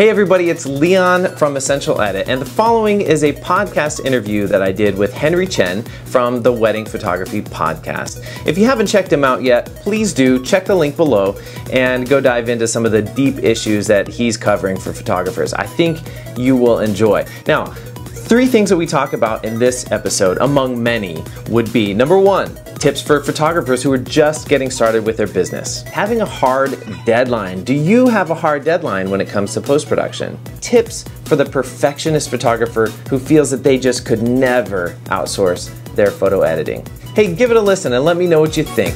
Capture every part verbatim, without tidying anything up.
Hey everybody, it's Leon from Essential Edit, and the following is a podcast interview that I did with Henry Chen from the Wedding Photography Podcast. If you haven't checked him out yet, please do check the link below and go dive into some of the deep issues that he's covering for photographers. I think you will enjoy. Now, three things that we talk about in this episode, among many, would be number one, tips for photographers who are just getting started with their business. Having a hard deadline. Do you have a hard deadline when it comes to post-production? Tips for the perfectionist photographer who feels that they just could never outsource their photo editing. Hey, give it a listen and let me know what you think.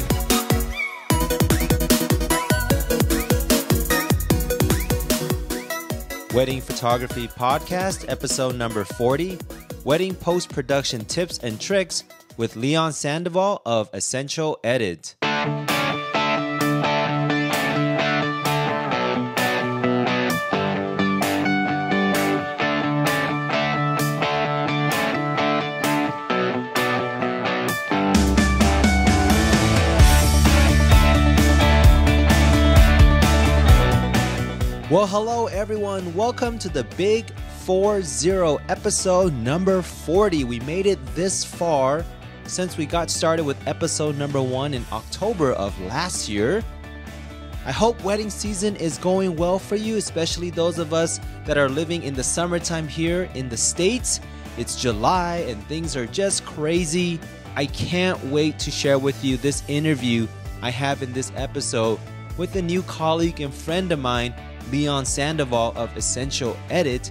Wedding Photography Podcast, episode number forty, Wedding Post-Production Tips and Tricks with Leon Sandoval of Essential Edit. Well, hello everyone. Welcome to the Big four zero, episode number forty. We made it this far. Since we got started with episode number one in October of last year. I hope wedding season is going well for you, especially those of us that are living in the summertime here in the States. It's July and things are just crazy. I can't wait to share with you this interview I have in this episode with a new colleague and friend of mine, Leon Sandoval of Essential Edit.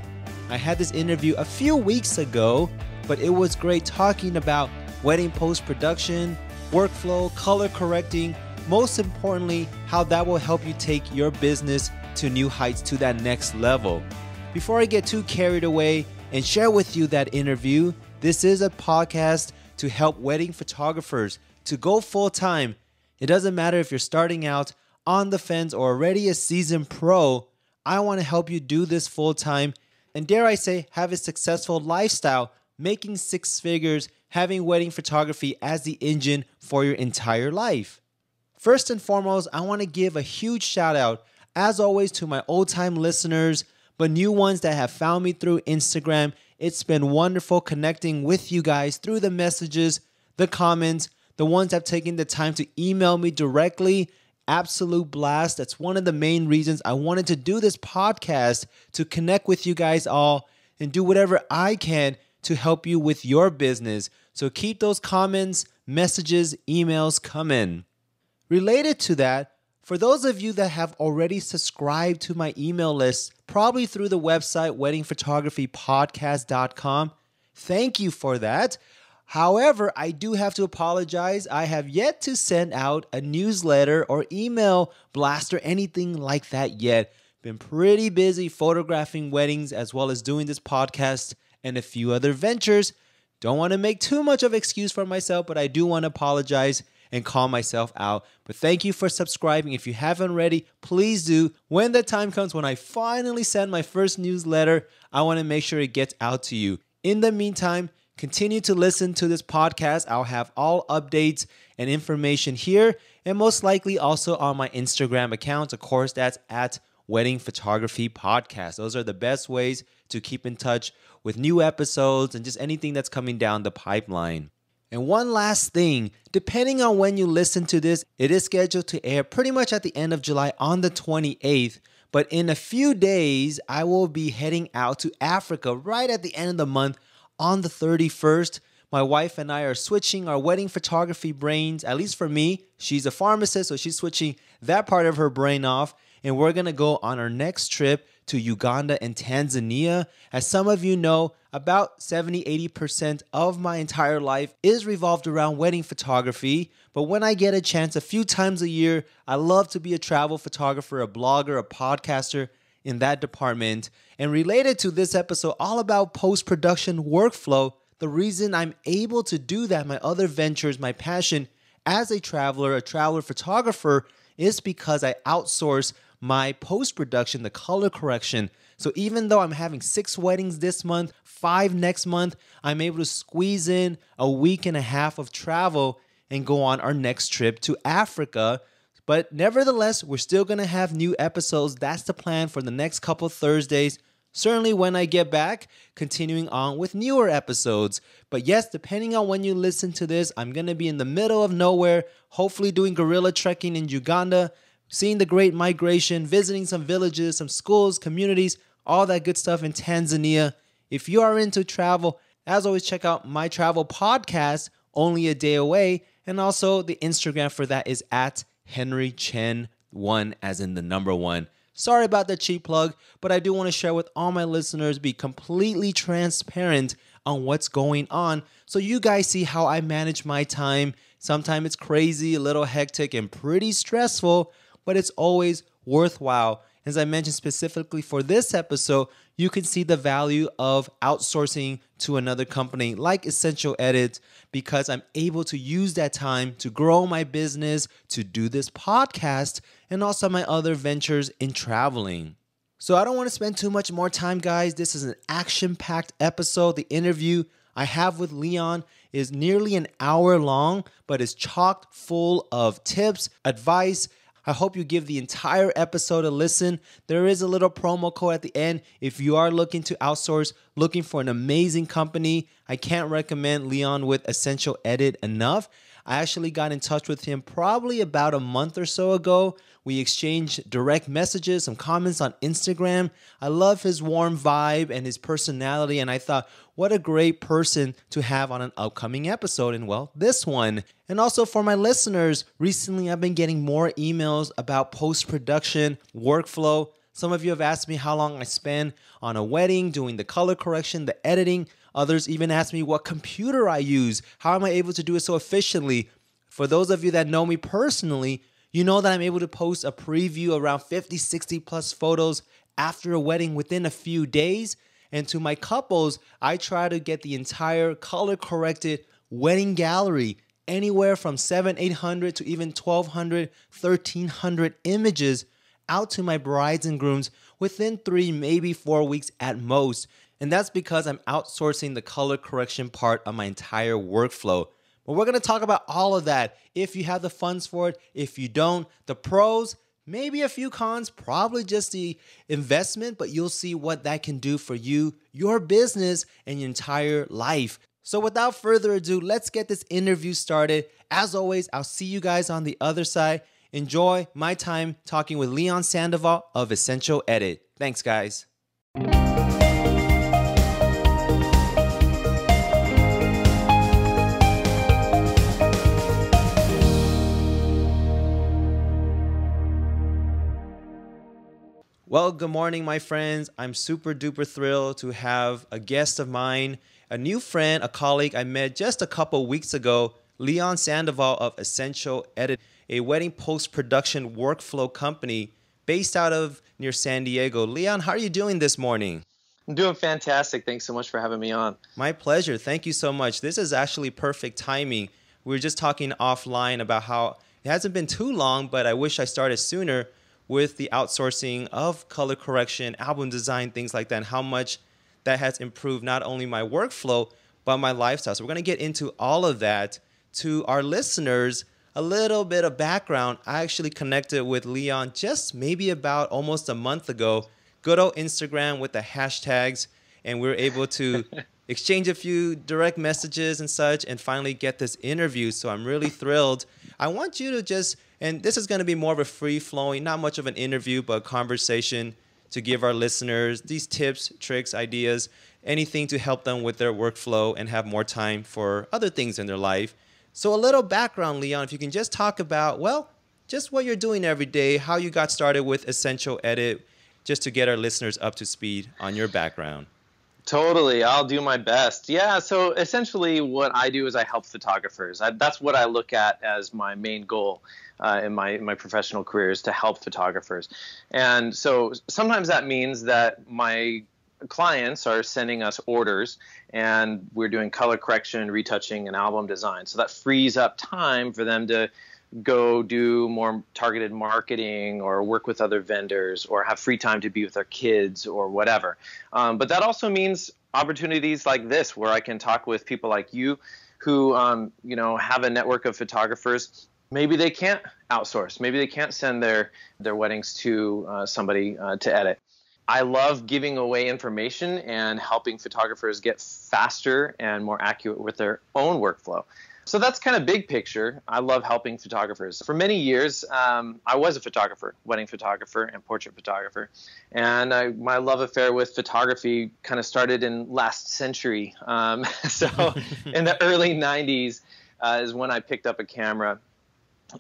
I had this interview a few weeks ago, but it was great talking about wedding post-production, workflow, color correcting, most importantly, how that will help you take your business to new heights, to that next level. Before I get too carried away and share with you that interview, this is a podcast to help wedding photographers to go full-time. It doesn't matter if you're starting out, on the fence, or already a seasoned pro. I want to help you do this full-time and, dare I say, have a successful lifestyle, making six figures, having wedding photography as the engine for your entire life. First and foremost, I want to give a huge shout out, as always, to my old-time listeners, but new ones that have found me through Instagram. It's been wonderful connecting with you guys through the messages, the comments, the ones that have taken the time to email me directly. Absolute blast. That's one of the main reasons I wanted to do this podcast, to connect with you guys all and do whatever I can to help you with your business. So keep those comments, messages, emails coming. Related to that, for those of you that have already subscribed to my email list, probably through the website wedding photography podcast dot com, thank you for that. However, I do have to apologize. I have yet to send out a newsletter or email blast or anything like that yet. Been pretty busy photographing weddings as well as doing this podcast and a few other ventures. Don't want to make too much of an excuse for myself, but I do want to apologize and call myself out. But thank you for subscribing. If you haven't already, please do. When the time comes, when I finally send my first newsletter, I want to make sure it gets out to you. In the meantime, continue to listen to this podcast. I'll have all updates and information here, and most likely also on my Instagram account. Of course, that's at Wedding Photography Podcast. Those are the best ways to keep in touch with new episodes and just anything that's coming down the pipeline. And one last thing, depending on when you listen to this, it is scheduled to air pretty much at the end of July on the twenty-eighth. But in a few days, I will be heading out to Africa right at the end of the month on the thirty-first. My wife and I are switching our wedding photography brains, at least for me. She's a pharmacist, so she's switching that part of her brain off. And we're going to go on our next trip to Uganda and Tanzania. As some of you know, about seventy, eighty percent of my entire life is revolved around wedding photography. But when I get a chance a few times a year, I love to be a travel photographer, a blogger, a podcaster in that department. And related to this episode, all about post-production workflow, the reason I'm able to do that, my other ventures, my passion as a traveler, a traveler photographer, is because I outsource my post-production, the color correction. So even though I'm having six weddings this month, five next month, I'm able to squeeze in a week and a half of travel and go on our next trip to Africa. But nevertheless, we're still going to have new episodes. That's the plan for the next couple Thursdays. Certainly when I get back, continuing on with newer episodes. But yes, depending on when you listen to this, I'm going to be in the middle of nowhere, hopefully doing gorilla trekking in Uganda, seeing the Great Migration, visiting some villages, some schools, communities, all that good stuff in Tanzania. If you are into travel, as always, check out my travel podcast, Only a Day Away, and also the Instagram for that is at Henry Chen one, as in the number one. Sorry about the cheap plug, but I do want to share with all my listeners, be completely transparent on what's going on so you guys see how I manage my time. Sometimes it's crazy, a little hectic, and pretty stressful, but it's always worthwhile. As I mentioned specifically for this episode, you can see the value of outsourcing to another company like Essential Edit because I'm able to use that time to grow my business, to do this podcast, and also my other ventures in traveling. So I don't want to spend too much more time, guys. This is an action-packed episode. The interview I have with Leon is nearly an hour long, but it's chock full of tips, advice. I hope you give the entire episode a listen. There is a little promo code at the end. If you are looking to outsource, looking for an amazing company, I can't recommend Leon with Essential Edit enough. I actually got in touch with him probably about a month or so ago. We exchanged direct messages, some comments on Instagram. I love his warm vibe and his personality, and I thought, what a great person to have on an upcoming episode, and well, this one. And also for my listeners, recently I've been getting more emails about post-production, workflow. Some of you have asked me how long I spend on a wedding, doing the color correction, the editing. Others even ask me what computer I use. How am I able to do it so efficiently? For those of you that know me personally, you know that I'm able to post a preview around fifty, sixty plus photos after a wedding within a few days. And to my couples, I try to get the entire color-corrected wedding gallery, anywhere from seven hundred, eight hundred to even twelve hundred, thirteen hundred images out to my brides and grooms within three, maybe four weeks at most. And that's because I'm outsourcing the color correction part of my entire workflow. But we're going to talk about all of that. If you have the funds for it, if you don't, the pros, maybe a few cons, probably just the investment, but you'll see what that can do for you, your business, and your entire life. So without further ado, let's get this interview started. As always, I'll see you guys on the other side. Enjoy my time talking with Leon Sandoval of Essential Edit. Thanks, guys. Well, good morning, my friends. I'm super duper thrilled to have a guest of mine, a new friend, a colleague I met just a couple weeks ago, Leon Sandoval of Essential Edit, a wedding post-production workflow company based out of near San Diego. Leon, how are you doing this morning? I'm doing fantastic. Thanks so much for having me on. My pleasure. Thank you so much. This is actually perfect timing. We were just talking offline about how it hasn't been too long, but I wish I started sooner with the outsourcing of color correction, album design, things like that, and how much that has improved not only my workflow, but my lifestyle. So we're going to get into all of that. To our listeners, a little bit of background. I actually connected with Leon just maybe about almost a month ago. Good old Instagram with the hashtags, and we were able to exchange a few direct messages and such and finally get this interview. So I'm really thrilled. I want you to just... And this is going to be more of a free-flowing, not much of an interview, but a conversation to give our listeners these tips, tricks, ideas, anything to help them with their workflow and have more time for other things in their life. So a little background, Leon, if you can just talk about, well, just what you're doing every day, how you got started with Essential Edit, just to get our listeners up to speed on your background. Totally. I'll do my best. Yeah. So essentially what I do is I help photographers. I, that's what I look at as my main goal uh, in my, my professional career is to help photographers. And so sometimes that means that my clients are sending us orders and we're doing color correction, retouching, and album design. So that frees up time for them to go do more targeted marketing or work with other vendors or have free time to be with their kids or whatever. Um, but that also means opportunities like this where I can talk with people like you who, um, you know, have a network of photographers maybe they can't outsource. Maybe they can't send their, their weddings to uh, somebody uh, to edit. I love giving away information and helping photographers get faster and more accurate with their own workflow. So that's kind of big picture. I love helping photographers. For many years, um, I was a photographer, wedding photographer and portrait photographer. And I, my love affair with photography kind of started in last century. Um, so in the early nineties uh, is when I picked up a camera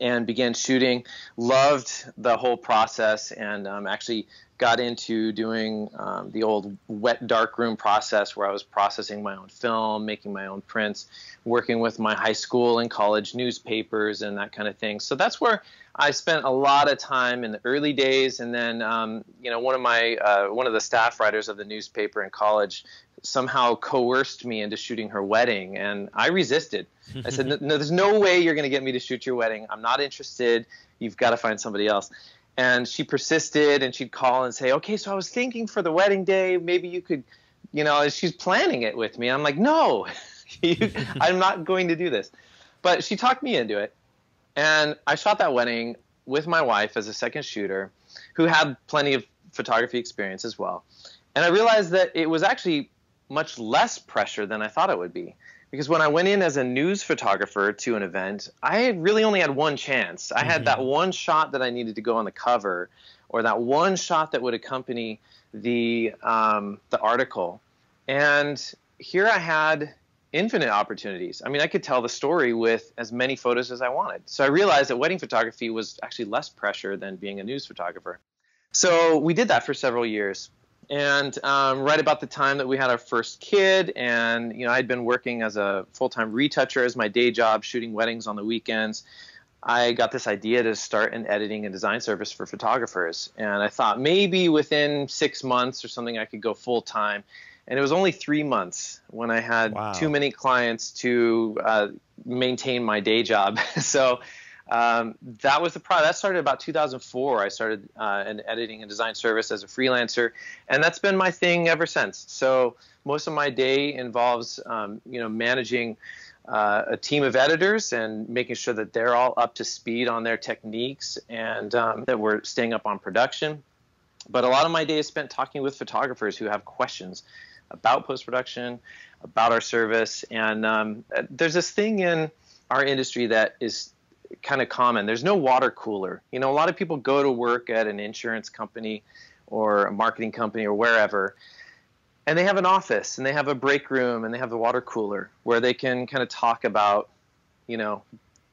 and began shooting. Loved the whole process, and um, actually got into doing um, the old wet darkroom process where I was processing my own film, making my own prints, working with my high school and college newspapers and that kind of thing. So that's where I spent a lot of time in the early days. And then, um, you know, one of my uh, one of the staff writers of the newspaper in college somehow coerced me into shooting her wedding, and I resisted. I said, no, there's no way you're going to get me to shoot your wedding. I'm not interested. You've got to find somebody else. And she persisted, and she'd call and say, okay, so I was thinking for the wedding day, maybe you could, you know, she's planning it with me. I'm like, no, you, I'm not going to do this. But she talked me into it. And I shot that wedding with my wife as a second shooter, who had plenty of photography experience as well. And I realized that it was actually much less pressure than I thought it would be. Because when I went in as a news photographer to an event, I really only had one chance. I had that one shot that I needed to go on the cover, or that one shot that would accompany the, um, the article. And here I had infinite opportunities. I mean, I could tell the story with as many photos as I wanted. So I realized that wedding photography was actually less pressure than being a news photographer. So we did that for several years. And um, right about the time that we had our first kid, and you know, I'd been working as a full-time retoucher as my day job, shooting weddings on the weekends, I got this idea to start an editing and design service for photographers. And I thought maybe within six months or something I could go full-time. And it was only three months when I had wow. too many clients to uh, maintain my day job. So um, that was the problem. That started about two thousand four. I started uh, an editing and design service as a freelancer, and that's been my thing ever since. So most of my day involves, um, you know, managing uh, a team of editors and making sure that they're all up to speed on their techniques, and um, that we're staying up on production. But a lot of my day is spent talking with photographers who have questions about post-production, about our service. And um, there's this thing in our industry that is kind of common. There's no water cooler. You know, a lot of people go to work at an insurance company or a marketing company or wherever, and they have an office and they have a break room and they have the water cooler where they can kind of talk about, you know,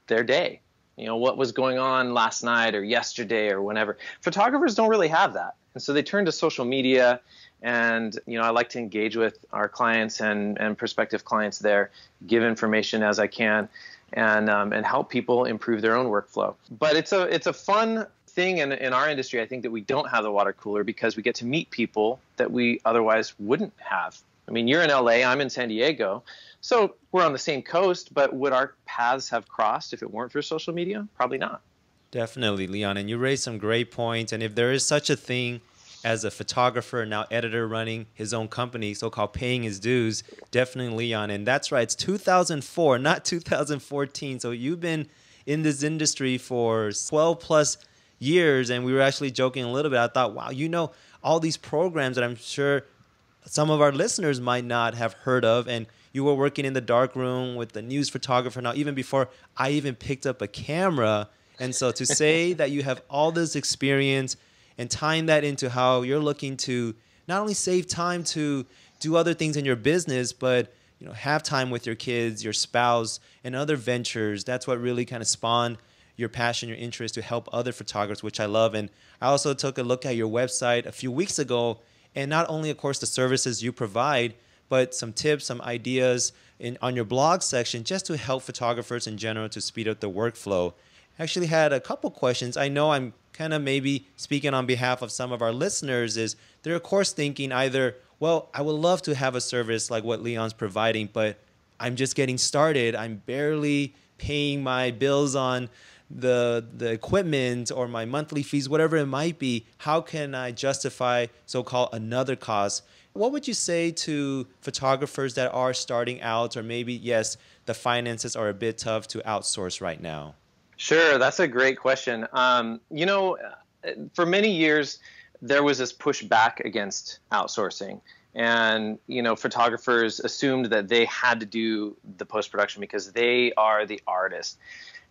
their day. You know, what was going on last night or yesterday or whenever. Photographers don't really have that. And so they turn to social media, and, you know, I like to engage with our clients and, and prospective clients there, give information as I can, and, um, and help people improve their own workflow. But it's a, it's a fun thing in, in our industry, I think, that we don't have the water cooler, because we get to meet people that we otherwise wouldn't have. I mean, you're in L A, I'm in San Diego. So we're on the same coast, but would our paths have crossed if it weren't for social media? Probably not. Definitely, Leon. And you raised some great points. And if there is such a thing as a photographer, now editor running his own company, so-called paying his dues, definitely Leon. And that's right. It's two thousand four, not two thousand fourteen. So you've been in this industry for twelve plus years. And we were actually joking a little bit. I thought, wow, you know, all these programs that I'm sure some of our listeners might not have heard of. And you were working in the dark room with the news photographer now, even before I even picked up a camera. And so to say that you have all this experience and tying that into how you're looking to not only save time to do other things in your business, but you know, have time with your kids, your spouse, and other ventures, that's what really kind of spawned your passion, your interest to help other photographers, which I love. And I also took a look at your website a few weeks ago, and not only, of course, the services you provide, but some tips, some ideas in, on your blog section just to help photographers in general to speed up the workflow. I actually had a couple questions. I know I'm kind of maybe speaking on behalf of some of our listeners, is they're of course thinking either, well, I would love to have a service like what Leon's providing, but I'm just getting started. I'm barely paying my bills on the, the equipment or my monthly fees, whatever it might be. How can I justify so-called another cost? What would you say to photographers that are starting out, or maybe, yes, the finances are a bit tough to outsource right now? Sure, that's a great question. Um, you know, for many years, there was this pushback against outsourcing. And, you know, photographers assumed that they had to do the post-production because they are the artist.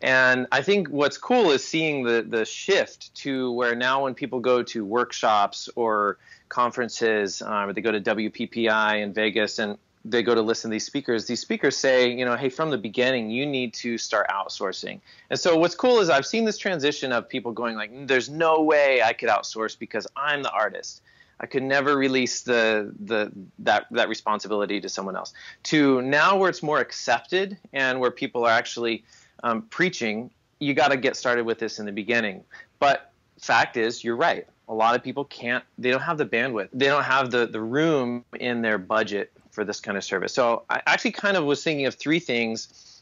And I think what's cool is seeing the, the shift to where now when people go to workshops or conferences, um, or they go to W P P I in Vegas and they go to listen to these speakers, these speakers say, you know, hey, from the beginning, you need to start outsourcing. And so what's cool is I've seen this transition of people going like, there's no way I could outsource because I'm the artist. I could never release the, the, that, that responsibility to someone else, to now where it's more accepted and where people are actually um, preaching, you got to get started with this in the beginning. But fact is, you're right. A lot of people can't, they don't have the bandwidth. They don't have the, the room in their budget for this kind of service. So I actually kind of was thinking of three things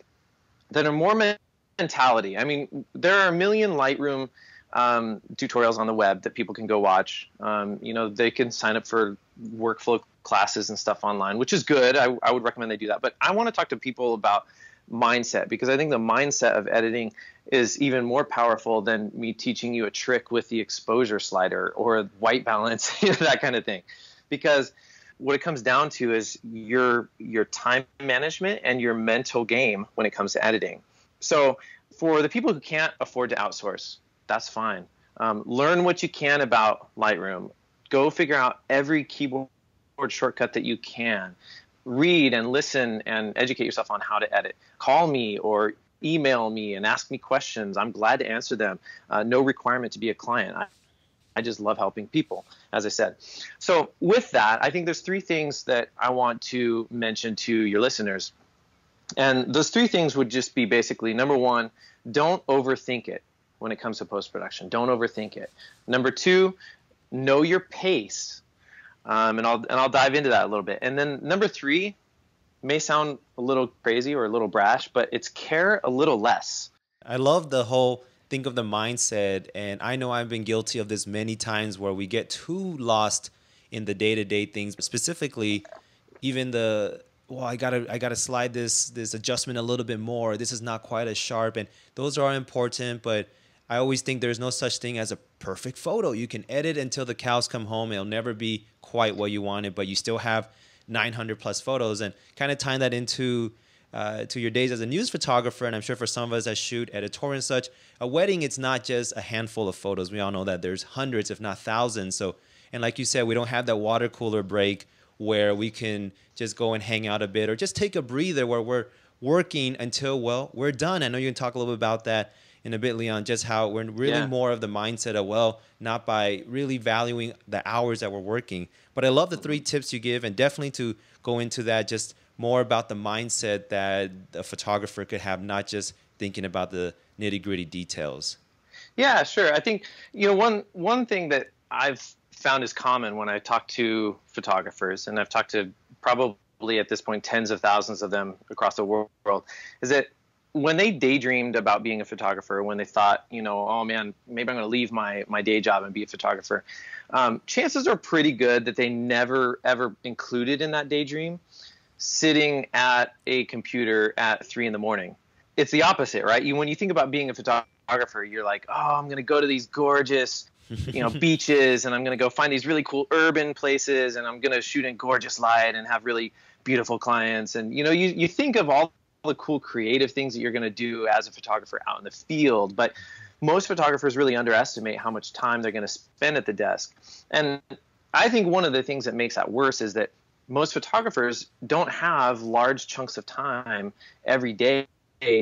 that are more mentality. I mean, there are a million Lightroom Um, tutorials on the web that people can go watch. Um, you know, they can sign up for workflow classes and stuff online, which is good. I, I would recommend they do that. But I want to talk to people about mindset, because I think the mindset of editing is even more powerful than me teaching you a trick with the exposure slider or white balance, you know, that kind of thing. Because what it comes down to is your, your time management and your mental game when it comes to editing. So for the people who can't afford to outsource, that's fine. Um, learn what you can about Lightroom. Go figure out every keyboard shortcut that you can. Read and listen and educate yourself on how to edit. Call me or email me and ask me questions. I'm glad to answer them. Uh, no requirement to be a client. I, I just love helping people, as I said. So with that, I think there's three things that I want to mention to your listeners. And those three things would just be basically, number one, don't overthink it. When it comes to post-production, don't overthink it. Number two, know your pace, um, and I'll and I'll dive into that a little bit. And then number three, may sound a little crazy or a little brash, but it's care a little less. I love the whole think of the mindset, and I know I've been guilty of this many times where we get too lost in the day-to-day things, specifically even the. Well, I gotta, I gotta slide this this adjustment a little bit more. This is not quite as sharp, and those are important, but. I always think there's no such thing as a perfect photo. You can edit until the cows come home. It'll never be quite what you wanted, but you still have nine hundred plus photos, and kind of tying that into uh, to your days as a news photographer. And I'm sure for some of us that shoot editorial and such, a wedding, it's not just a handful of photos. We all know that there's hundreds, if not thousands. So, and like you said, we don't have that water cooler break where we can just go and hang out a bit or just take a breather where we're working until, well, we're done. I know you can talk a little bit about that in a bit, Leon, just how we're really yeah. more of the mindset of, well, not by really valuing the hours that we're working. But I love the three tips you give, and definitely to go into that just more about the mindset that a photographer could have, not just thinking about the nitty-gritty details. Yeah, sure. I think, you know, one, one thing that I've found is common when I talk to photographers, and I've talked to probably at this point tens of thousands of them across the world, is that when they daydreamed about being a photographer, when they thought, you know, oh man, maybe I'm going to leave my, my day job and be a photographer, um, chances are pretty good that they never, ever included in that daydream sitting at a computer at three in the morning. It's the opposite, right? You, when you think about being a photographer, you're like, oh, I'm going to go to these gorgeous, you know, beaches, and I'm going to go find these really cool urban places, and I'm going to shoot in gorgeous light and have really beautiful clients. And, you know, you, you think of all the cool creative things that you're going to do as a photographer out in the field, but most photographers really underestimate how much time they're going to spend at the desk. And I think one of the things that makes that worse is that most photographers don't have large chunks of time every day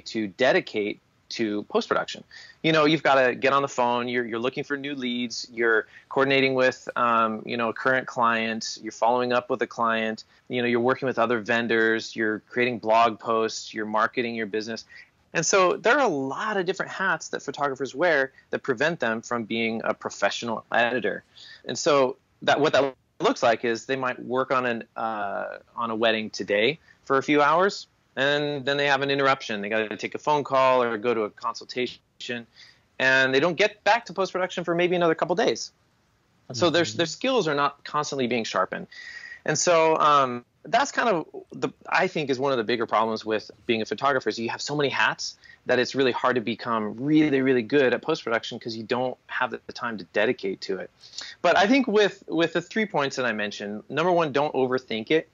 to dedicate to post-production. You know, you've got to get on the phone, you're, you're looking for new leads, you're coordinating with, um, you know, a current client, you're following up with a client, you know, you're working with other vendors, you're creating blog posts, you're marketing your business. And so there are a lot of different hats that photographers wear that prevent them from being a professional editor. And so that what that looks like is they might work on, an, uh, on a wedding today for a few hours, and then they have an interruption. They got to take a phone call or go to a consultation, and they don't get back to post-production for maybe another couple days. Mm-hmm. So their, their skills are not constantly being sharpened. And so um, that's kind of the, I think is one of the bigger problems with being a photographer is you have so many hats that it's really hard to become really, really good at post-production because you don't have the time to dedicate to it. But I think with, with the three points that I mentioned, number one, don't overthink it.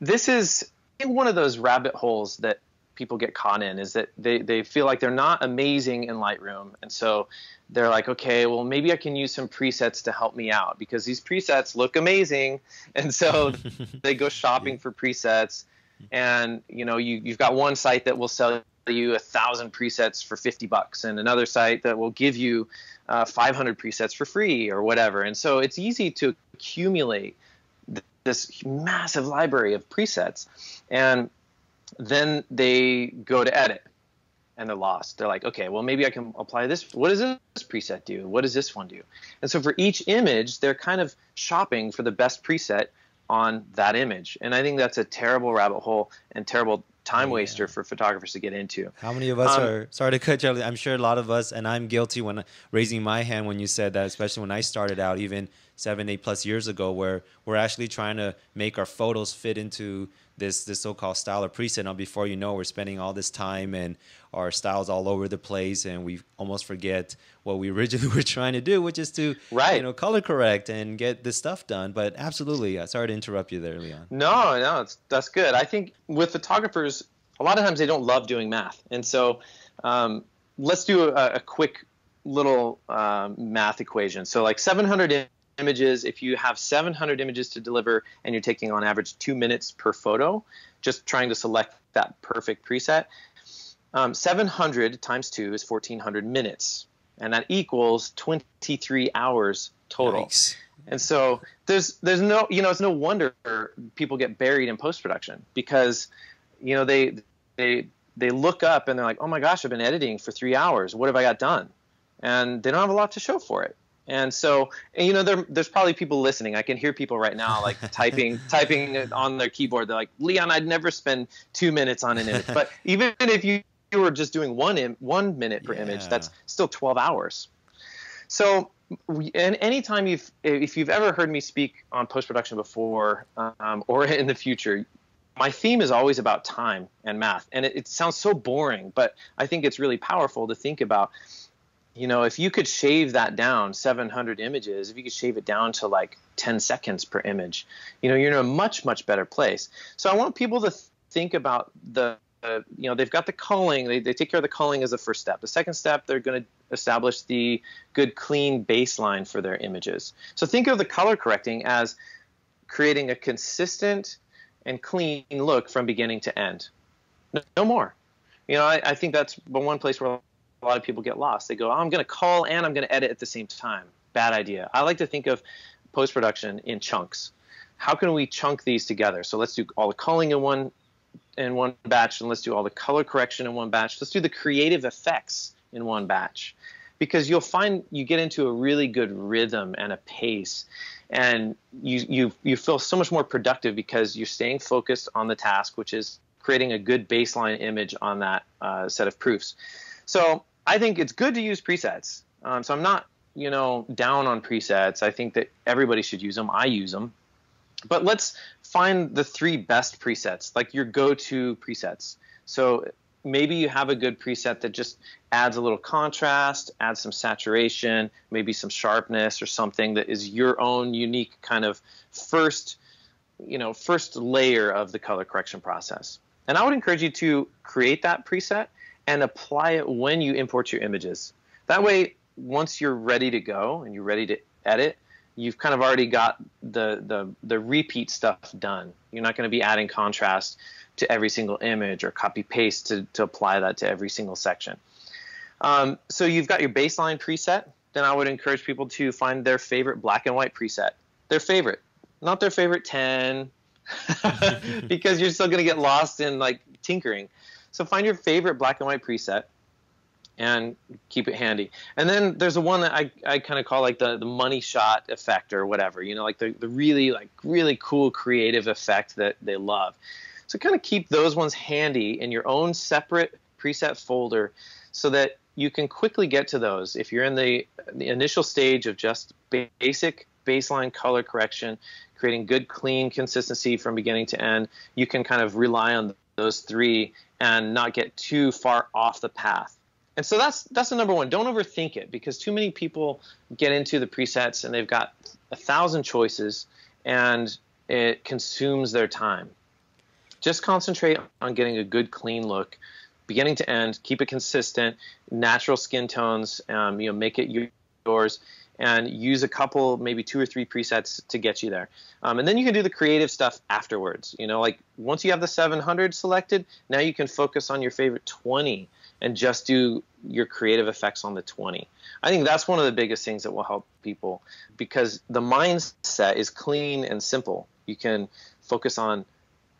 This is one of those rabbit holes that people get caught in, is that they, they feel like they're not amazing in Lightroom. And so they're like, okay, well, maybe I can use some presets to help me out because these presets look amazing. And so they go shopping for presets. And, you know, you, you've got one site that will sell you a thousand presets for fifty bucks and another site that will give you uh, five hundred presets for free or whatever. And so it's easy to accumulate th this massive library of presets. And then they go to edit and they're lost. They're like, okay, well, maybe I can apply this. What does this preset do? What does this one do? And so for each image, they're kind of shopping for the best preset on that image. And I think that's a terrible rabbit hole and terrible time oh, yeah. waster for photographers to get into. How many of us um, are, sorry to cut you off, I'm sure a lot of us, and I'm guilty when raising my hand when you said that, especially when I started out even seven, eight plus years ago, where we're actually trying to make our photos fit into this this so-called style or preset. Now, before you know, we're spending all this time and our styles all over the place, and we almost forget what we originally were trying to do, which is to right. you know, color correct and get this stuff done. But absolutely, sorry to interrupt you there, Leon. No, no, it's, that's good. I think with photographers, a lot of times they don't love doing math. And so um, let's do a, a quick little um, math equation. So like seven hundred images, if you have seven hundred images to deliver and you're taking on average two minutes per photo, just trying to select that perfect preset, um, seven hundred times two is fourteen hundred minutes, and that equals twenty-three hours total. Nice. And so there's there's no, you know, it's no wonder people get buried in post-production, because, you know, they they they look up and they're like, oh my gosh, I've been editing for three hours. What have I got done? And they don't have a lot to show for it. And so, and you know, there, there's probably people listening. I can hear people right now, like typing, typing on their keyboard. They're like, Leon, I'd never spend two minutes on an image. But even if you, you were just doing one, Im one minute per yeah. image, that's still twelve hours. So, and anytime you've, if you've ever heard me speak on post-production before, um, or in the future, my theme is always about time and math. And it, it sounds so boring, but I think it's really powerful to think about. You know, if you could shave that down, seven hundred images, if you could shave it down to like ten seconds per image, you know, you're in a much, much better place. So I want people to th think about the, uh, you know, they've got the culling. They, they take care of the culling as the first step. The second step, they're going to establish the good, clean baseline for their images. So think of the color correcting as creating a consistent and clean look from beginning to end. No, no more. You know, I, I think that's one place where a lot of people get lost. They go, oh, I'm going to cull and I'm going to edit at the same time. Bad idea. I like to think of post-production in chunks. How can we chunk these together? So let's do all the culling in one in one batch, and let's do all the color correction in one batch. Let's do the creative effects in one batch, because you'll find you get into a really good rhythm and a pace, and you you you feel so much more productive because you're staying focused on the task, which is creating a good baseline image on that uh, set of proofs. So I think it's good to use presets. Um, so I'm not, you know, down on presets. I think that everybody should use them. I use them. But let's find the three best presets, like your go-to presets. So maybe you have a good preset that just adds a little contrast, adds some saturation, maybe some sharpness or something that is your own unique kind of first, you know, first layer of the color correction process. And I would encourage you to create that preset and apply it when you import your images. That way, once you're ready to go and you're ready to edit, you've kind of already got the, the, the repeat stuff done. You're not going to be adding contrast to every single image or copy-paste to, to apply that to every single section. Um, so you've got your baseline preset. Then I would encourage people to find their favorite black and white preset. Their favorite. Not their favorite ten, because you're still going to get lost in like tinkering. So find your favorite black and white preset and keep it handy. And then there's a one that I, I kind of call like the, the money shot effect or whatever, you know, like the, the really like really cool creative effect that they love. So kind of keep those ones handy in your own separate preset folder so that you can quickly get to those. If you're in the, the initial stage of just basic baseline color correction, creating good, clean consistency from beginning to end, you can kind of rely on those three and not get too far off the path. And so that's that's the number one. Don't overthink it, because too many people get into the presets and they've got a thousand choices and it consumes their time. Just concentrate on getting a good, clean look, beginning to end. Keep it consistent, natural skin tones. Um, you know, make it yours, and use a couple, maybe two or three presets to get you there. Um, and then you can do the creative stuff afterwards. You know, like once you have the seven hundred selected, now you can focus on your favorite twenty and just do your creative effects on the twenty. I think that's one of the biggest things that will help people, because the mindset is clean and simple. You can focus on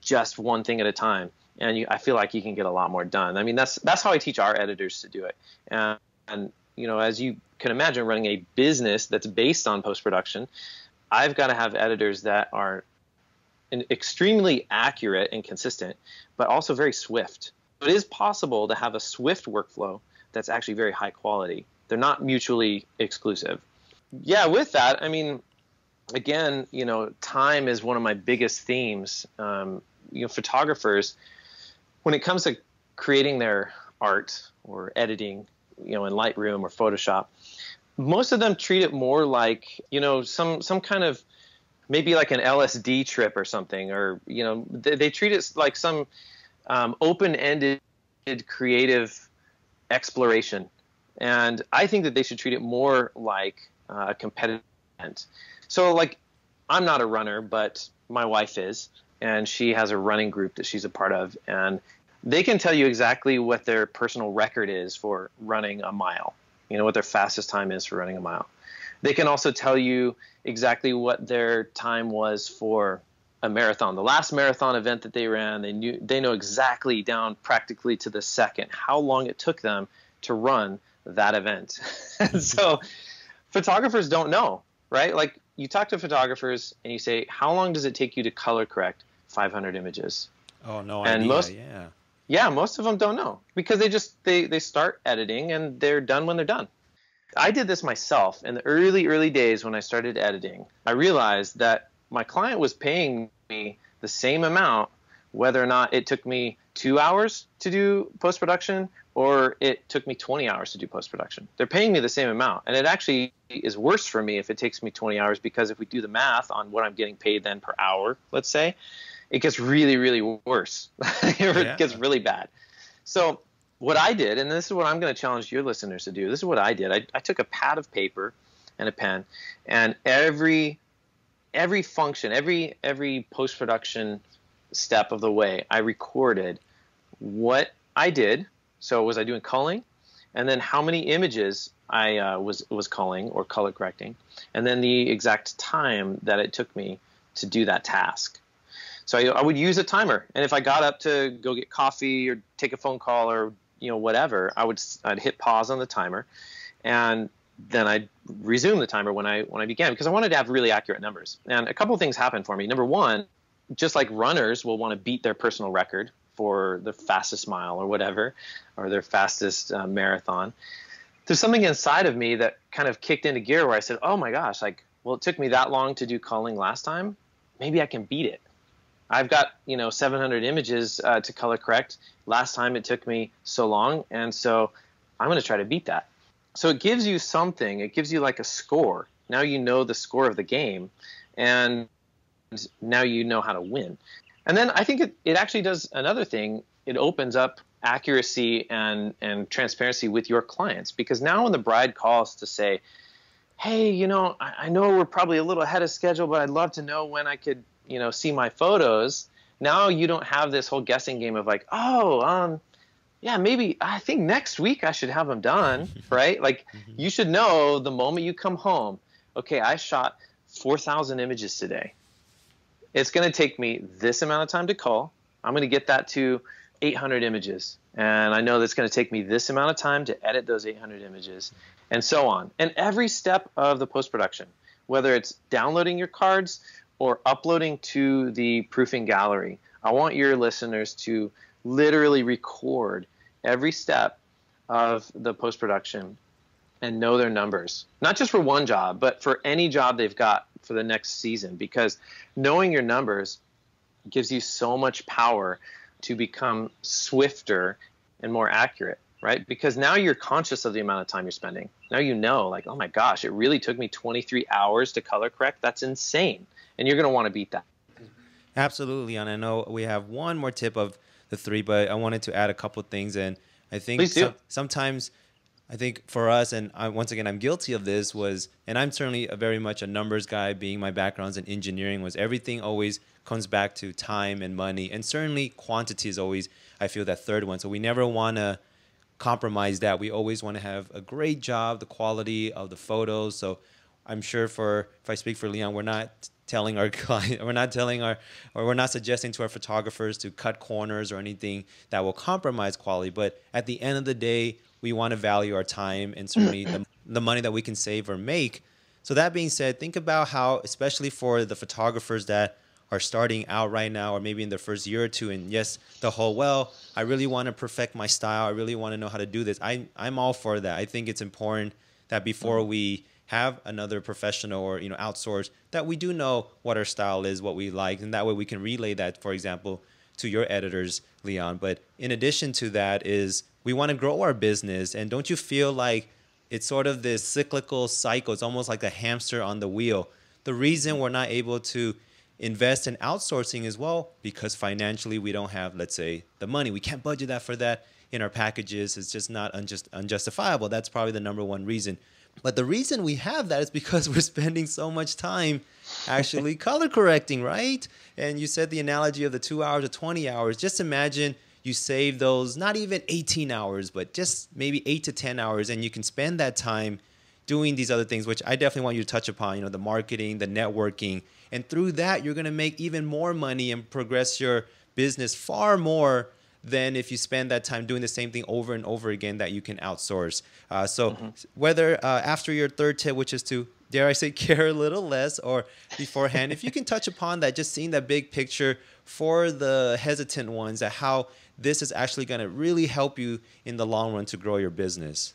just one thing at a time, and you, I feel like you can get a lot more done. I mean, that's that's how I teach our editors to do it. And, and you know, as you can imagine, running a business that's based on post-production, I've got to have editors that are extremely accurate and consistent, but also very swift. It is possible to have a swift workflow that's actually very high quality. They're not mutually exclusive. Yeah, with that, I mean, again, you know, time is one of my biggest themes. Um, you know, photographers, when it comes to creating their art or editing, you know, in Lightroom or Photoshop, most of them treat it more like, you know, some, some kind of maybe like an L S D trip or something, or, you know, they, they treat it like some um, open-ended creative exploration. And I think that they should treat it more like uh, a competitive event. So like, I'm not a runner, but my wife is, and she has a running group that she's a part of, and they can tell you exactly what their personal record is for running a mile, you know, what their fastest time is for running a mile. They can also tell you exactly what their time was for a marathon. The last marathon event that they ran, they knew, they know exactly down practically to the second how long it took them to run that event. And so photographers don't know, right? Like, you talk to photographers and you say, how long does it take you to color correct five hundred images? Oh, no idea. And most, yeah. Yeah, most of them don't know, because they just they, they start editing and they're done when they're done. I did this myself in the early, early days when I started editing. I realized that my client was paying me the same amount whether or not it took me two hours to do post-production or it took me twenty hours to do post-production. They're paying me the same amount, and it actually is worse for me if it takes me twenty hours, because if we do the math on what I'm getting paid then per hour, let's say, it gets really, really worse. It yeah. gets really bad. So what I did, and this is what I'm going to challenge your listeners to do, this is what I did. I, I took a pad of paper and a pen, and every every function, every every post-production step of the way, I recorded what I did. So was I doing culling? And then how many images I uh, was, was culling or color correcting, and then the exact time that it took me to do that task. So I, I would use a timer, and if I got up to go get coffee or take a phone call or, you know, whatever, I would I'd hit pause on the timer, and then I'd resume the timer when I when I began, because I wanted to have really accurate numbers. And a couple of things happened for me. Number one, just like runners will want to beat their personal record for the fastest mile or whatever, or their fastest uh, marathon, there's something inside of me that kind of kicked into gear where I said, "Oh my gosh! Like, well, it took me that long to do culling last time. Maybe I can beat it. I've got, you know, seven hundred images uh, to color correct. Last time it took me so long, and so I'm going to try to beat that." So it gives you something. It gives you like a score. Now you know the score of the game, and now you know how to win. And then I think it, it actually does another thing. It opens up accuracy and, and transparency with your clients, because now when the bride calls to say, "Hey, you know, I, I know we're probably a little ahead of schedule, but I'd love to know when I could, you know, see my photos," now you don't have this whole guessing game of like, "Oh, um, yeah, maybe I think next week I should have them done," right? Like, you should know the moment you come home, okay, I shot four thousand images today. It's going to take me this amount of time to cull. I'm going to get that to eight hundred images. And I know that's going to take me this amount of time to edit those eight hundred images, and so on. And every step of the post-production, whether it's downloading your cards or uploading to the proofing gallery, I want your listeners to literally record every step of the post-production and know their numbers, not just for one job, but for any job they've got for the next season, because knowing your numbers gives you so much power to become swifter and more accurate, right? Because now you're conscious of the amount of time you're spending. Now you know, like, oh my gosh, it really took me twenty-three hours to color correct. That's insane. And you're going to want to beat that. Absolutely. And I know we have one more tip of the three, but I wanted to add a couple of things. And I think so- sometimes I think for us, and I, once again, I'm guilty of this, was, and I'm certainly a very much a numbers guy, being my background's in engineering, was everything always comes back to time and money. And certainly quantity is always, I feel, that third one. So we never want to compromise that. We always want to have a great job, the quality of the photos. So I'm sure for, if I speak for Leon, we're not telling our client, we're not telling our, or we're not suggesting to our photographers to cut corners or anything that will compromise quality. But at the end of the day, we want to value our time and certainly the, the money that we can save or make. So that being said, think about how, especially for the photographers that are starting out right now, or maybe in their first year or two, and yes, the whole, well, I really want to perfect my style. I really want to know how to do this. I, I'm all for that. I think it's important that before we have another professional or, you know, outsource, that we do know what our style is, what we like, and that way we can relay that, for example, to your editors, Leon. But in addition to that is we want to grow our business. And don't you feel like it's sort of this cyclical cycle? It's almost like a hamster on the wheel. The reason we're not able to invest in outsourcing as well, because financially we don't have, let's say, the money. We can't budget that for that in our packages. It's just not unjust, unjustifiable. That's probably the number one reason. But the reason we have that is because we're spending so much time actually color correcting, right? And you said the analogy of the two hours or twenty hours. Just imagine you save those, not even eighteen hours, but just maybe eight to ten hours. And you can spend that time doing these other things, which I definitely want you to touch upon, you know, the marketing, the networking. And through that, you're going to make even more money and progress your business far more than if you spend that time doing the same thing over and over again that you can outsource. Uh, so mm-hmm. whether uh, after your third tip, which is to, dare I say, care a little less, or beforehand, if you can touch upon that, just seeing that big picture for the hesitant ones, at how this is actually going to really help you in the long run to grow your business.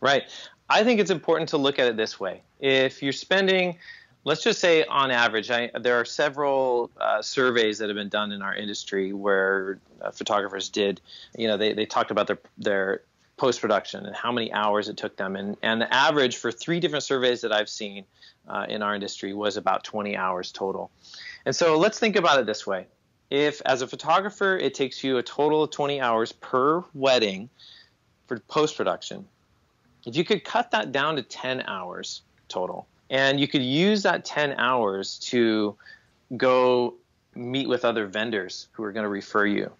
Right. I think it's important to look at it this way. If you're spending, let's just say on average, I, there are several uh, surveys that have been done in our industry where uh, photographers did, you know, they, they talked about their their post-production and how many hours it took them. And, and the average for three different surveys that I've seen uh, in our industry was about twenty hours total. And so let's think about it this way. If as a photographer, it takes you a total of twenty hours per wedding for post-production, if you could cut that down to ten hours total, and you could use that ten hours to go meet with other vendors who are going to refer you.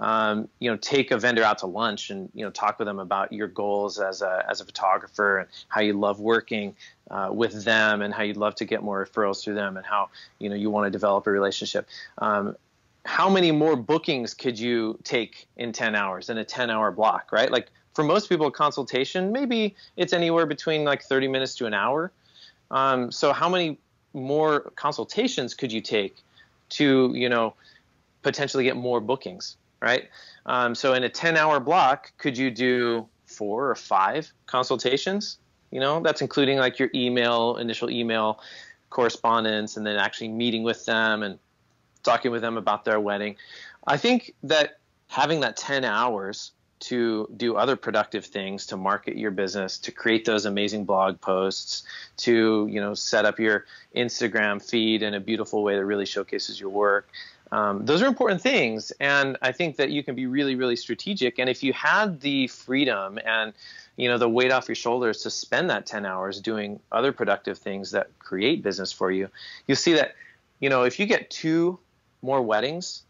Um, you know, take a vendor out to lunch and, you know, talk with them about your goals as a as a photographer and how you love working uh, with them and how you'd love to get more referrals through them and how, you know, you want to develop a relationship. Um, how many more bookings could you take in ten hours, in a ten hour block, right? Like for most people, consultation, maybe it's anywhere between like thirty minutes to an hour. Um, so how many more consultations could you take to, you know, potentially get more bookings, right? Um, so in a ten hour block, could you do four or five consultations? You know, that's including like your email, initial email correspondence, and then actually meeting with them and talking with them about their wedding. I think that having that ten hours to do other productive things, to market your business, to create those amazing blog posts, to, you know, set up your Instagram feed in a beautiful way that really showcases your work. Um, those are important things. And I think that you can be really, really strategic. And if you had the freedom and, you know, the weight off your shoulders to spend that ten hours doing other productive things that create business for you, you'll see that, you know, if you get two more weddings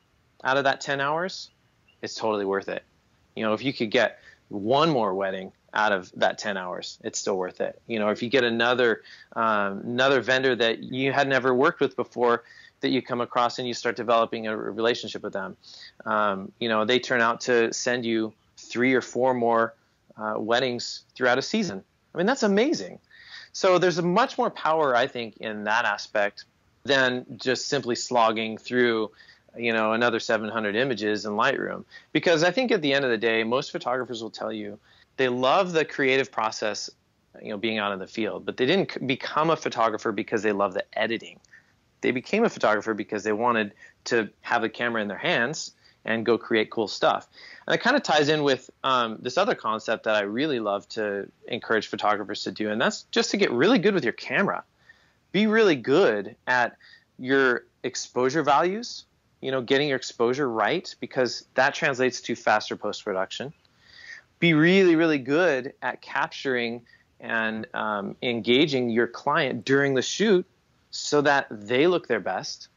out of that ten hours, it's totally worth it. You know, if you could get one more wedding out of that ten hours, it's still worth it. You know, if you get another um, another vendor that you had never worked with before that you come across and you start developing a relationship with them, um, you know, they turn out to send you three or four more uh, weddings throughout a season. I mean, that's amazing. So there's much more power, I think, in that aspect than just simply slogging through, you know, another seven hundred images in Lightroom. Because I think at the end of the day, most photographers will tell you they love the creative process you know, being out in the field. But they didn't become a photographer because they love the editing. They became a photographer because they wanted to have a camera in their hands and go create cool stuff. And it kind of ties in with um, this other concept that I really love to encourage photographers to do, and that's just to get really good with your camera. Be really good at your exposure values, you know, getting your exposure right, because that translates to faster post-production. Be really, really good at capturing and um, engaging your client during the shoot so that they look their best,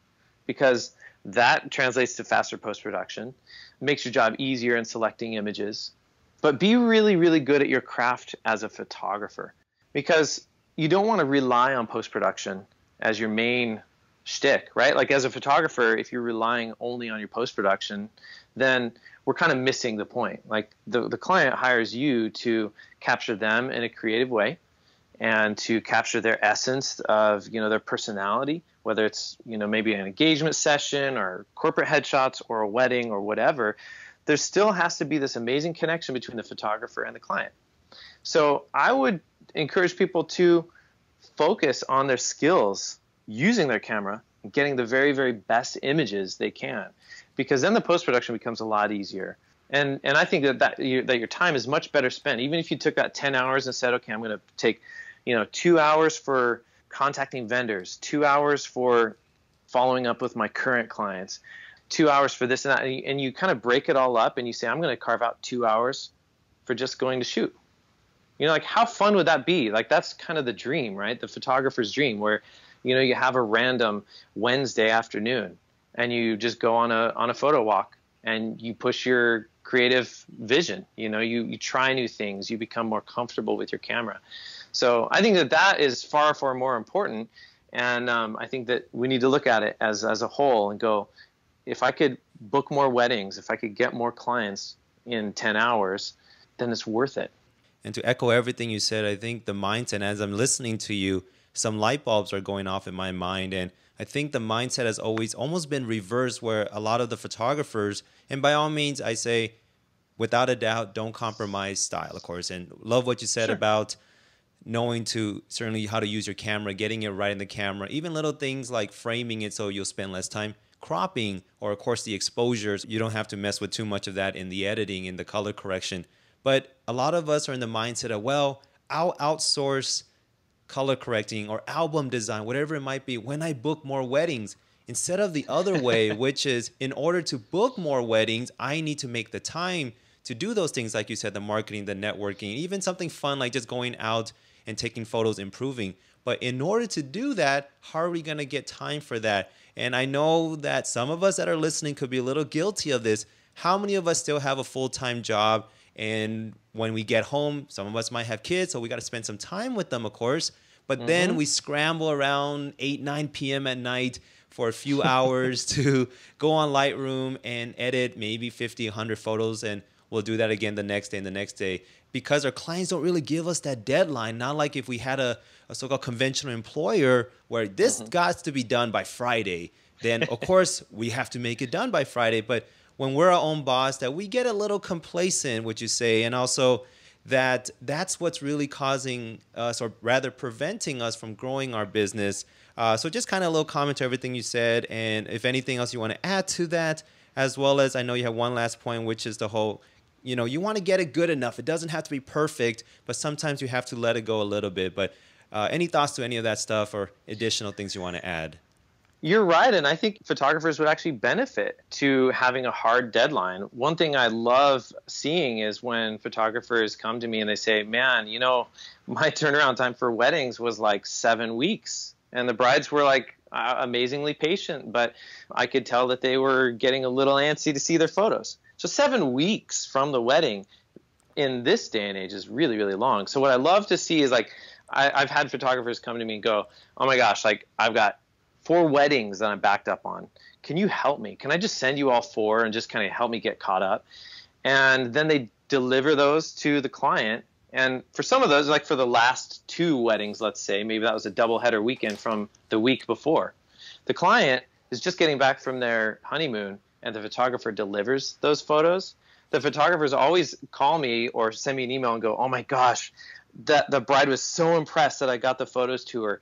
because that translates to faster post-production, makes your job easier in selecting images. But be really, really good at your craft as a photographer, because you don't want to rely on post-production as your main shtick, right? Like, as a photographer, if you're relying only on your post-production, then we're kind of missing the point. Like, the, the client hires you to capture them in a creative way and to capture their essence of, you know, their personality, whether it's, you know, maybe an engagement session or corporate headshots or a wedding or whatever. There still has to be this amazing connection between the photographer and the client. So I would encourage people to focus on their skills using their camera and getting the very, very best images they can, because then the post-production becomes a lot easier. And, and I think that, that, you, that your time is much better spent. Even if you took that ten hours and said, okay, I'm going to take, you know, two hours for contacting vendors, two hours for following up with my current clients, two hours for this and that, and you, and you kind of break it all up and you say, I'm going to carve out two hours for just going to shoot. You know, like, how fun would that be? Like, that's kind of the dream, right? The photographer's dream, where, you know, you have a random Wednesday afternoon and you just go on a, on a photo walk and you push your creative vision. You know, you, you try new things, you become more comfortable with your camera. So I think that that is far, far more important. And um, I think that we need to look at it as, as a whole and go, if I could book more weddings, if I could get more clients in ten hours, then it's worth it. And to echo everything you said, I think the mindset, as I'm listening to you, some light bulbs are going off in my mind. And I think the mindset has always almost been reversed, where a lot of the photographers, and by all means, I say, without a doubt, don't compromise style, of course. And love what you said sure. about knowing to certainly how to use your camera, getting it right in the camera, even little things like framing it so you'll spend less time, cropping, or of course the exposures. You don't have to mess with too much of that in the editing, in the color correction. But a lot of us are in the mindset of, well, I'll outsource color correcting or album design, whatever it might be, when I book more weddings, instead of the other way, which is, in order to book more weddings, I need to make the time to do those things, like you said, the marketing, the networking, even something fun like just going out and taking photos, improving. But in order to do that, how are we going to get time for that? And I know that some of us that are listening could be a little guilty of this. How many of us still have a full-time job? And when we get home, some of us might have kids, so we got to spend some time with them, of course. But mm-hmm. then we scramble around eight, nine p m at night for a few hours to go on Lightroom and edit maybe fifty, a hundred photos. And we'll do that again the next day and the next day, because our clients don't really give us that deadline. Not like if we had a, a so-called conventional employer where this mm-hmm. got to be done by Friday. Then, of course, we have to make it done by Friday. But when we're our own boss, that we get a little complacent, would you say? And also that that's what's really causing us, or rather preventing us from growing our business. Uh, so just kind of a little comment to everything you said. And if anything else you want to add to that, as well as I know you have one last point, which is the whole, you know, you want to get it good enough. It doesn't have to be perfect, but sometimes you have to let it go a little bit. But uh, any thoughts to any of that stuff or additional things you want to add? You're right, and I think photographers would actually benefit to having a hard deadline. One thing I love seeing is when photographers come to me and they say, man, you know, my turnaround time for weddings was like seven weeks. And the brides were like uh, amazingly patient, but I could tell that they were getting a little antsy to see their photos. So seven weeks from the wedding in this day and age is really, really long. So what I love to see is, like, I, I've had photographers come to me and go, oh my gosh, like, I've got four weddings that I'm backed up on. Can you help me? Can I just send you all four and just kind of help me get caught up? And then they deliver those to the client. And for some of those, like for the last two weddings, let's say, maybe that was a doubleheader weekend from the week before. The client is just getting back from their honeymoon and the photographer delivers those photos. The photographers always call me or send me an email and go, oh my gosh, that the bride was so impressed that I got the photos to her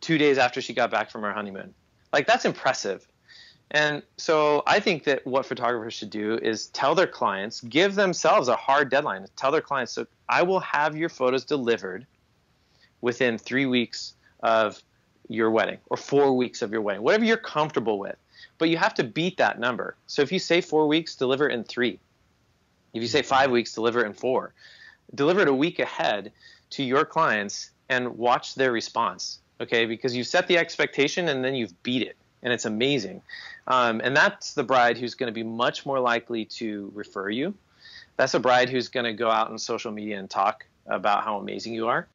two days after she got back from her honeymoon. Like, that's impressive. And so I think that what photographers should do is tell their clients, give themselves a hard deadline, tell their clients, so I will have your photos delivered within three weeks of your wedding or four weeks of your wedding, whatever you're comfortable with. But you have to beat that number. So if you say four weeks, deliver in three. If you say five weeks, deliver in four. Deliver it a week ahead to your clients and watch their response, okay? Because you set the expectation and then you've beat it, and it's amazing. Um, and that's the bride who's going to be much more likely to refer you. That's a bride who's going to go out on social media and talk about how amazing you are,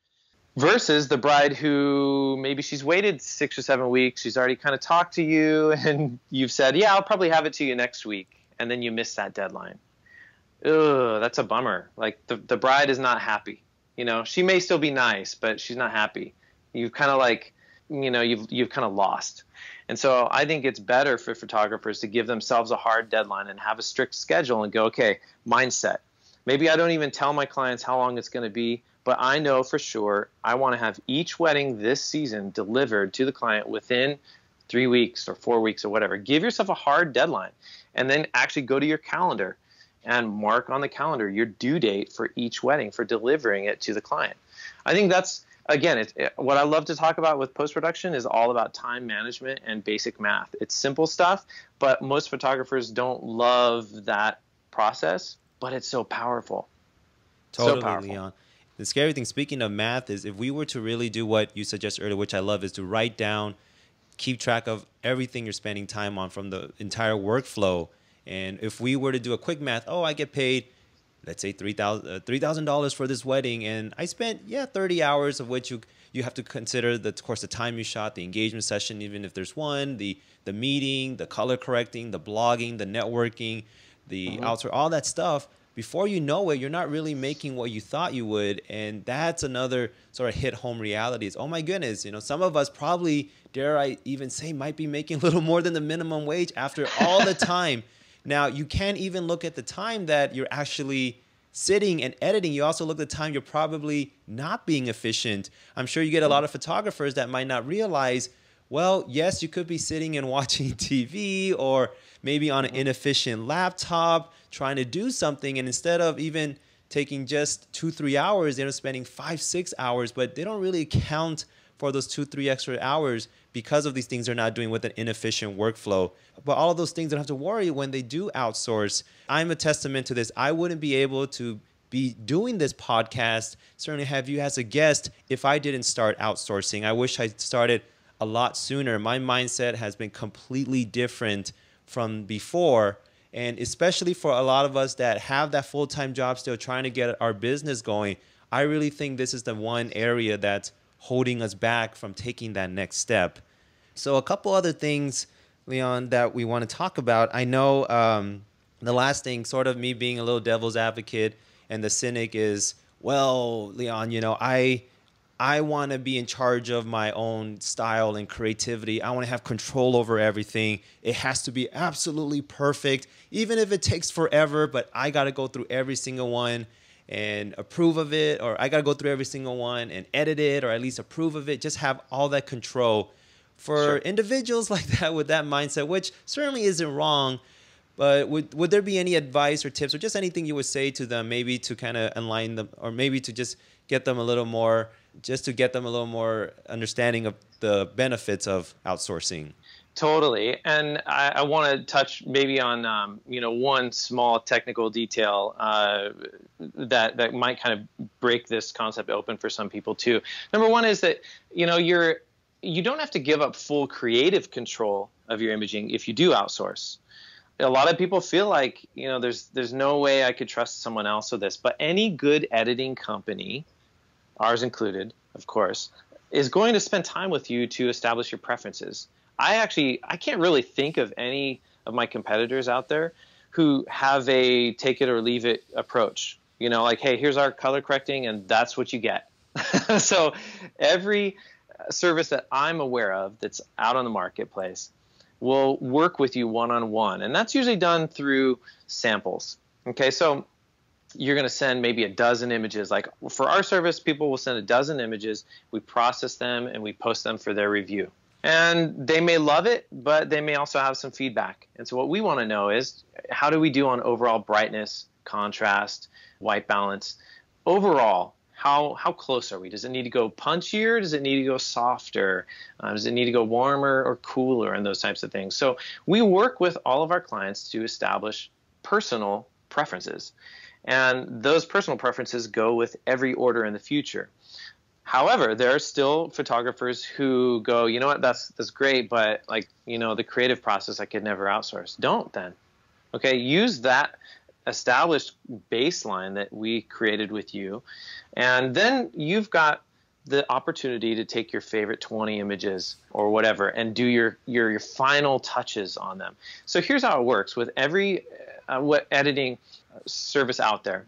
versus the bride who maybe she's waited six or seven weeks, she's already kind of talked to you, and you've said, yeah, I'll probably have it to you next week, and then you miss that deadline. Ugh, that's a bummer. Like, the, the bride is not happy. You know, she may still be nice, but she's not happy. You've kind of like, you know, you've, you've kind of lost. And so I think it's better for photographers to give themselves a hard deadline and have a strict schedule and go, okay, mindset. Maybe I don't even tell my clients how long it's going to be, but I know for sure I want to have each wedding this season delivered to the client within three weeks or four weeks or whatever. Give yourself a hard deadline, and then actually go to your calendar and mark on the calendar your due date for each wedding for delivering it to the client. I think that's, again, it's, it, what I love to talk about with post-production is all about time management and basic math. It's simple stuff, but most photographers don't love that process, but it's so powerful. Totally, so powerful. Leon. The scary thing, speaking of math, is if we were to really do what you suggested earlier, which I love, is to write down, keep track of everything you're spending time on from the entire workflow. And if we were to do a quick math, oh, I get paid, let's say three thousand dollars for this wedding, and I spent, yeah, thirty hours, of which you you have to consider, the, of course, the time you shot, the engagement session, even if there's one, the, the meeting, the color correcting, the blogging, the networking, the mm-hmm. outsourcing, all that stuff. Before you know it, you're not really making what you thought you would, and that's another sort of hit home reality is, oh my goodness, you know, some of us probably, dare I even say, might be making a little more than the minimum wage after all the time. Now, you can't even look at the time that you're actually sitting and editing. You also look at the time you're probably not being efficient. I'm sure you get a lot of photographers that might not realize, well, yes, you could be sitting and watching T V or maybe on an inefficient laptop trying to do something. And instead of even taking just two, three hours, they're spending five, six hours, but they don't really account for those two, three extra hours because of these things they're not doing with an inefficient workflow. But all of those things don't have to worry when they do outsource. I'm a testament to this. I wouldn't be able to be doing this podcast, certainly have you as a guest, if I didn't start outsourcing. I wish I started a lot sooner. My mindset has been completely different from before. And especially for a lot of us that have that full-time job still trying to get our business going, I really think this is the one area that's holding us back from taking that next step. So a couple other things, Leon, that we want to talk about. I know um, the last thing, sort of me being a little devil's advocate and the cynic is, well, Leon, you know, I, I want to be in charge of my own style and creativity. I want to have control over everything. It has to be absolutely perfect, even if it takes forever, but I got to go through every single one and approve of it, or I got to go through every single one and edit it, or at least approve of it, just have all that control. For sure. Individuals like that with that mindset, which certainly isn't wrong, but would, would there be any advice or tips or just anything you would say to them, maybe to kind of align them, or maybe to just get them a little more, just to get them a little more understanding of the benefits of outsourcing? Totally. And I, I want to touch maybe on, um, you know, one small technical detail uh, that, that might kind of break this concept open for some people too. Number one is that, you know, you're, you don't have to give up full creative control of your imaging if you do outsource. A lot of people feel like, you know, there's, there's no way I could trust someone else with this, but any good editing company, ours included, of course, is going to spend time with you to establish your preferences. I actually, I can't really think of any of my competitors out there who have a take it or leave it approach. You know, like, hey, here's our color correcting and that's what you get. So every service that I'm aware of that's out on the marketplace will work with you one-on-one. And that's usually done through samples. Okay, so you're going to send maybe a dozen images. Like for our service, people will send a dozen images. We process them and we post them for their review. And they may love it, but they may also have some feedback. And so what we want to know is, how do we do on overall brightness, contrast, white balance? Overall, how, how close are we? Does it need to go punchier? Does it need to go softer? Uh, does it need to go warmer or cooler, and those types of things? So we work with all of our clients to establish personal preferences. And those personal preferences go with every order in the future. However, there are still photographers who go, you know what, that's, that's great, but like, you know, the creative process I could never outsource. Don't then. Okay, use that established baseline that we created with you. And then you've got the opportunity to take your favorite twenty images or whatever and do your, your, your final touches on them. So here's how it works with every uh, what editing service out there.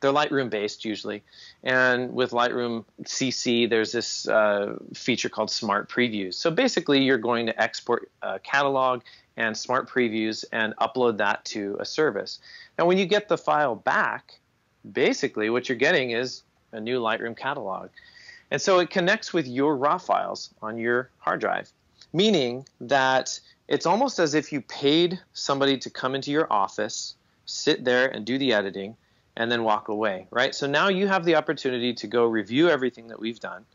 They're Lightroom based usually, and with Lightroom C C, there's this uh, feature called Smart Previews. So basically, you're going to export a catalog and Smart Previews and upload that to a service. Now, when you get the file back, basically what you're getting is a new Lightroom catalog. And so it connects with your raw files on your hard drive, meaning that it's almost as if you paid somebody to come into your office, sit there and do the editing, and then walk away, right? So now you have the opportunity to go review everything that we've done.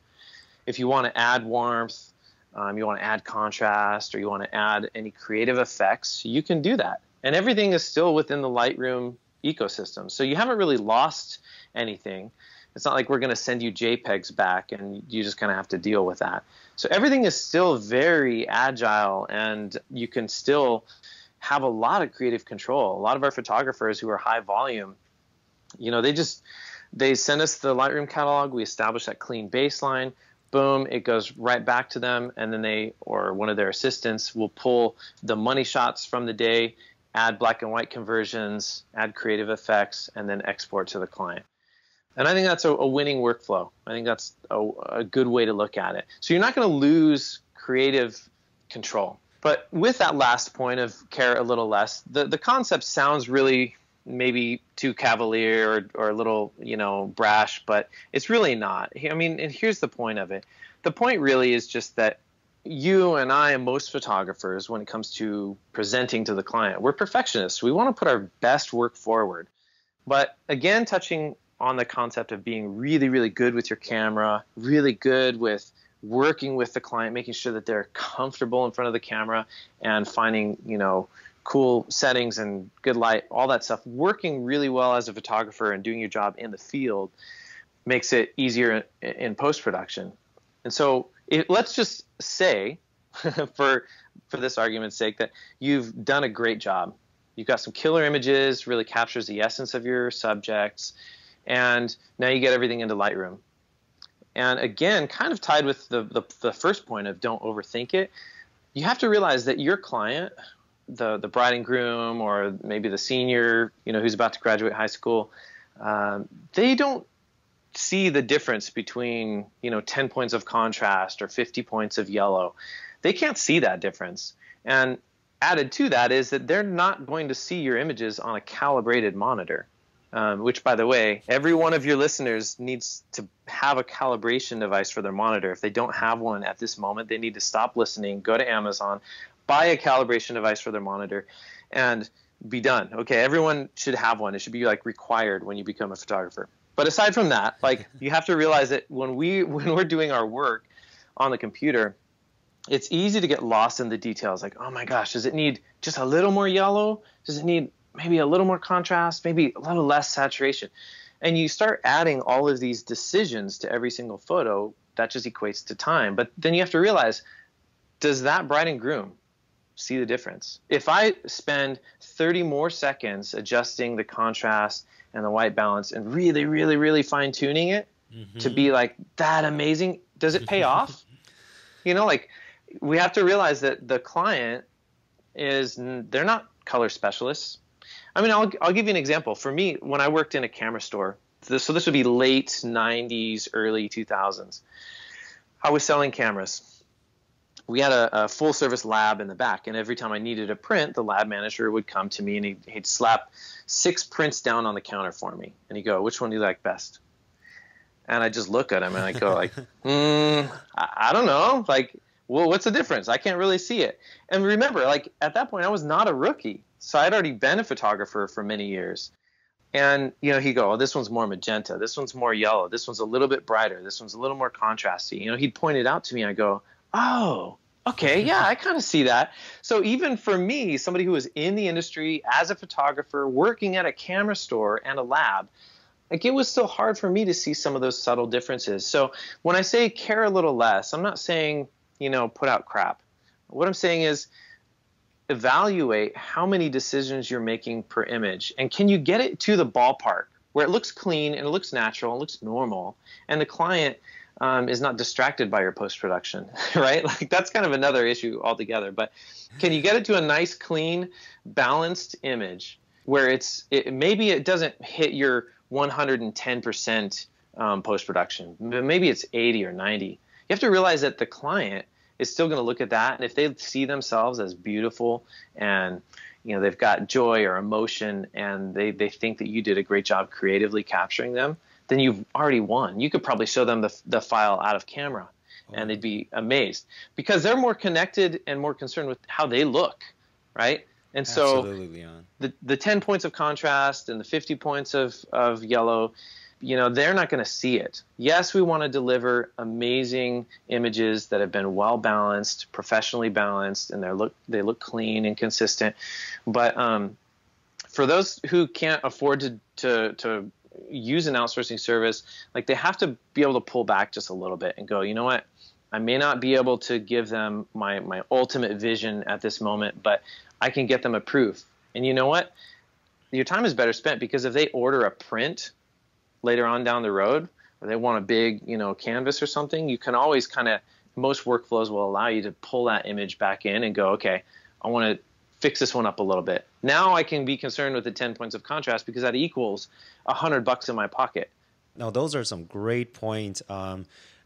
If you want to add warmth, um, you want to add contrast, or you want to add any creative effects, you can do that. And everything is still within the Lightroom ecosystem. So you haven't really lost anything. It's not like we're going to send you JPEGs back and you just kind of have to deal with that. So everything is still very agile, and you can still have a lot of creative control. A lot of our photographers who are high volume, you know, they just, they send us the Lightroom catalog, we establish that clean baseline, boom, it goes right back to them, and then they, or one of their assistants, will pull the money shots from the day, add black and white conversions, add creative effects, and then export to the client. And I think that's a, a winning workflow. I think that's a, a good way to look at it. So you're not going to lose creative control. But with that last point of care a little less, the, the concept sounds really maybe too cavalier or, or a little, you know, brash, but it's really not. I mean, and here's the point of it. The point really is just that you and I and most photographers, when it comes to presenting to the client, we're perfectionists. We want to put our best work forward. But again, touching on the concept of being really, really good with your camera, really good with working with the client, making sure that they're comfortable in front of the camera and finding, you know, cool settings and good light, all that stuff. Working really well as a photographer and doing your job in the field makes it easier in, in post-production. And so it, let's just say, for, for this argument's sake, that you've done a great job. You've got some killer images, really captures the essence of your subjects, and now you get everything into Lightroom. And again, kind of tied with the, the, the first point of don't overthink it, you have to realize that your client, the, the bride and groom, or maybe the senior, you know, who's about to graduate high school, um, they don't see the difference between, you know, ten points of contrast or fifty points of yellow. They can't see that difference. And added to that is that they're not going to see your images on a calibrated monitor, um, which, by the way, every one of your listeners needs to have a calibration device for their monitor. If they don't have one at this moment, they need to stop listening, go to Amazon, buy a calibration device for their monitor, and be done. Okay, everyone should have one. It should be like required when you become a photographer. But aside from that, like you have to realize that when we when we're doing our work on the computer, it's easy to get lost in the details. Like, oh my gosh, does it need just a little more yellow? Does it need maybe a little more contrast? Maybe a little less saturation? And you start adding all of these decisions to every single photo. That just equates to time. But then you have to realize, does that bride and groom see the difference? If I spend thirty more seconds adjusting the contrast and the white balance and really, really, really fine-tuning it mm-hmm. to be like that amazing, does it pay off? You know, like we have to realize that the client is, they're not color specialists. I mean, I'll, I'll give you an example. For me, when I worked in a camera store, this, so this would be late nineties, early two thousands, I was selling cameras. we had a, a full service lab in the back, and every time I needed a print, the lab manager would come to me and he'd, he'd slap six prints down on the counter for me, and he'd go, "Which one do you like best?" And I just look at him and I go like, hmm, I, I don't know. Like, well, what's the difference? I can't really see it. And remember, like at that point I was not a rookie. So I'd already been a photographer for many years. And, you know, he'd go, "Oh, this one's more magenta. This one's more yellow. This one's a little bit brighter. This one's a little more contrasty." You know, he'd point it out to me and I go, "Oh, okay. Yeah, I kind of see that." So even for me, somebody who was in the industry as a photographer, working at a camera store and a lab, like it was still hard for me to see some of those subtle differences. So when I say care a little less, I'm not saying, you know, put out crap. What I'm saying is evaluate how many decisions you're making per image, and can you get it to the ballpark where it looks clean and it looks natural and looks normal, and the client um, is not distracted by your post-production, right? Like that's kind of another issue altogether. But can you get it to a nice, clean, balanced image where it's it, maybe it doesn't hit your one hundred ten percent um, post-production. Maybe it's eighty or ninety. You have to realize that the client is still going to look at that, and if they see themselves as beautiful and, you know, they've got joy or emotion and they, they think that you did a great job creatively capturing them, then you've already won. You could probably show them the, the file out of camera oh. and they'd be amazed because they're more connected and more concerned with how they look, right? And so the, the ten points of contrast and the fifty points of, of yellow, you know, they're not going to see it. Yes, we want to deliver amazing images that have been well-balanced, professionally balanced, and they look, they look clean and consistent. But um, for those who can't afford to, to, to use an outsourcing service, like they have to be able to pull back just a little bit and go, you know what? I may not be able to give them my, my ultimate vision at this moment, but I can get them a proof. And you know what? Your time is better spent, because if they order a print later on down the road, or they want a big, you know, canvas or something, you can always kind of, most workflows will allow you to pull that image back in and go, okay, I want to fix this one up a little bit. Now I can be concerned with the ten points of contrast because that equals a hundred bucks in my pocket. Now, those are some great points. Um,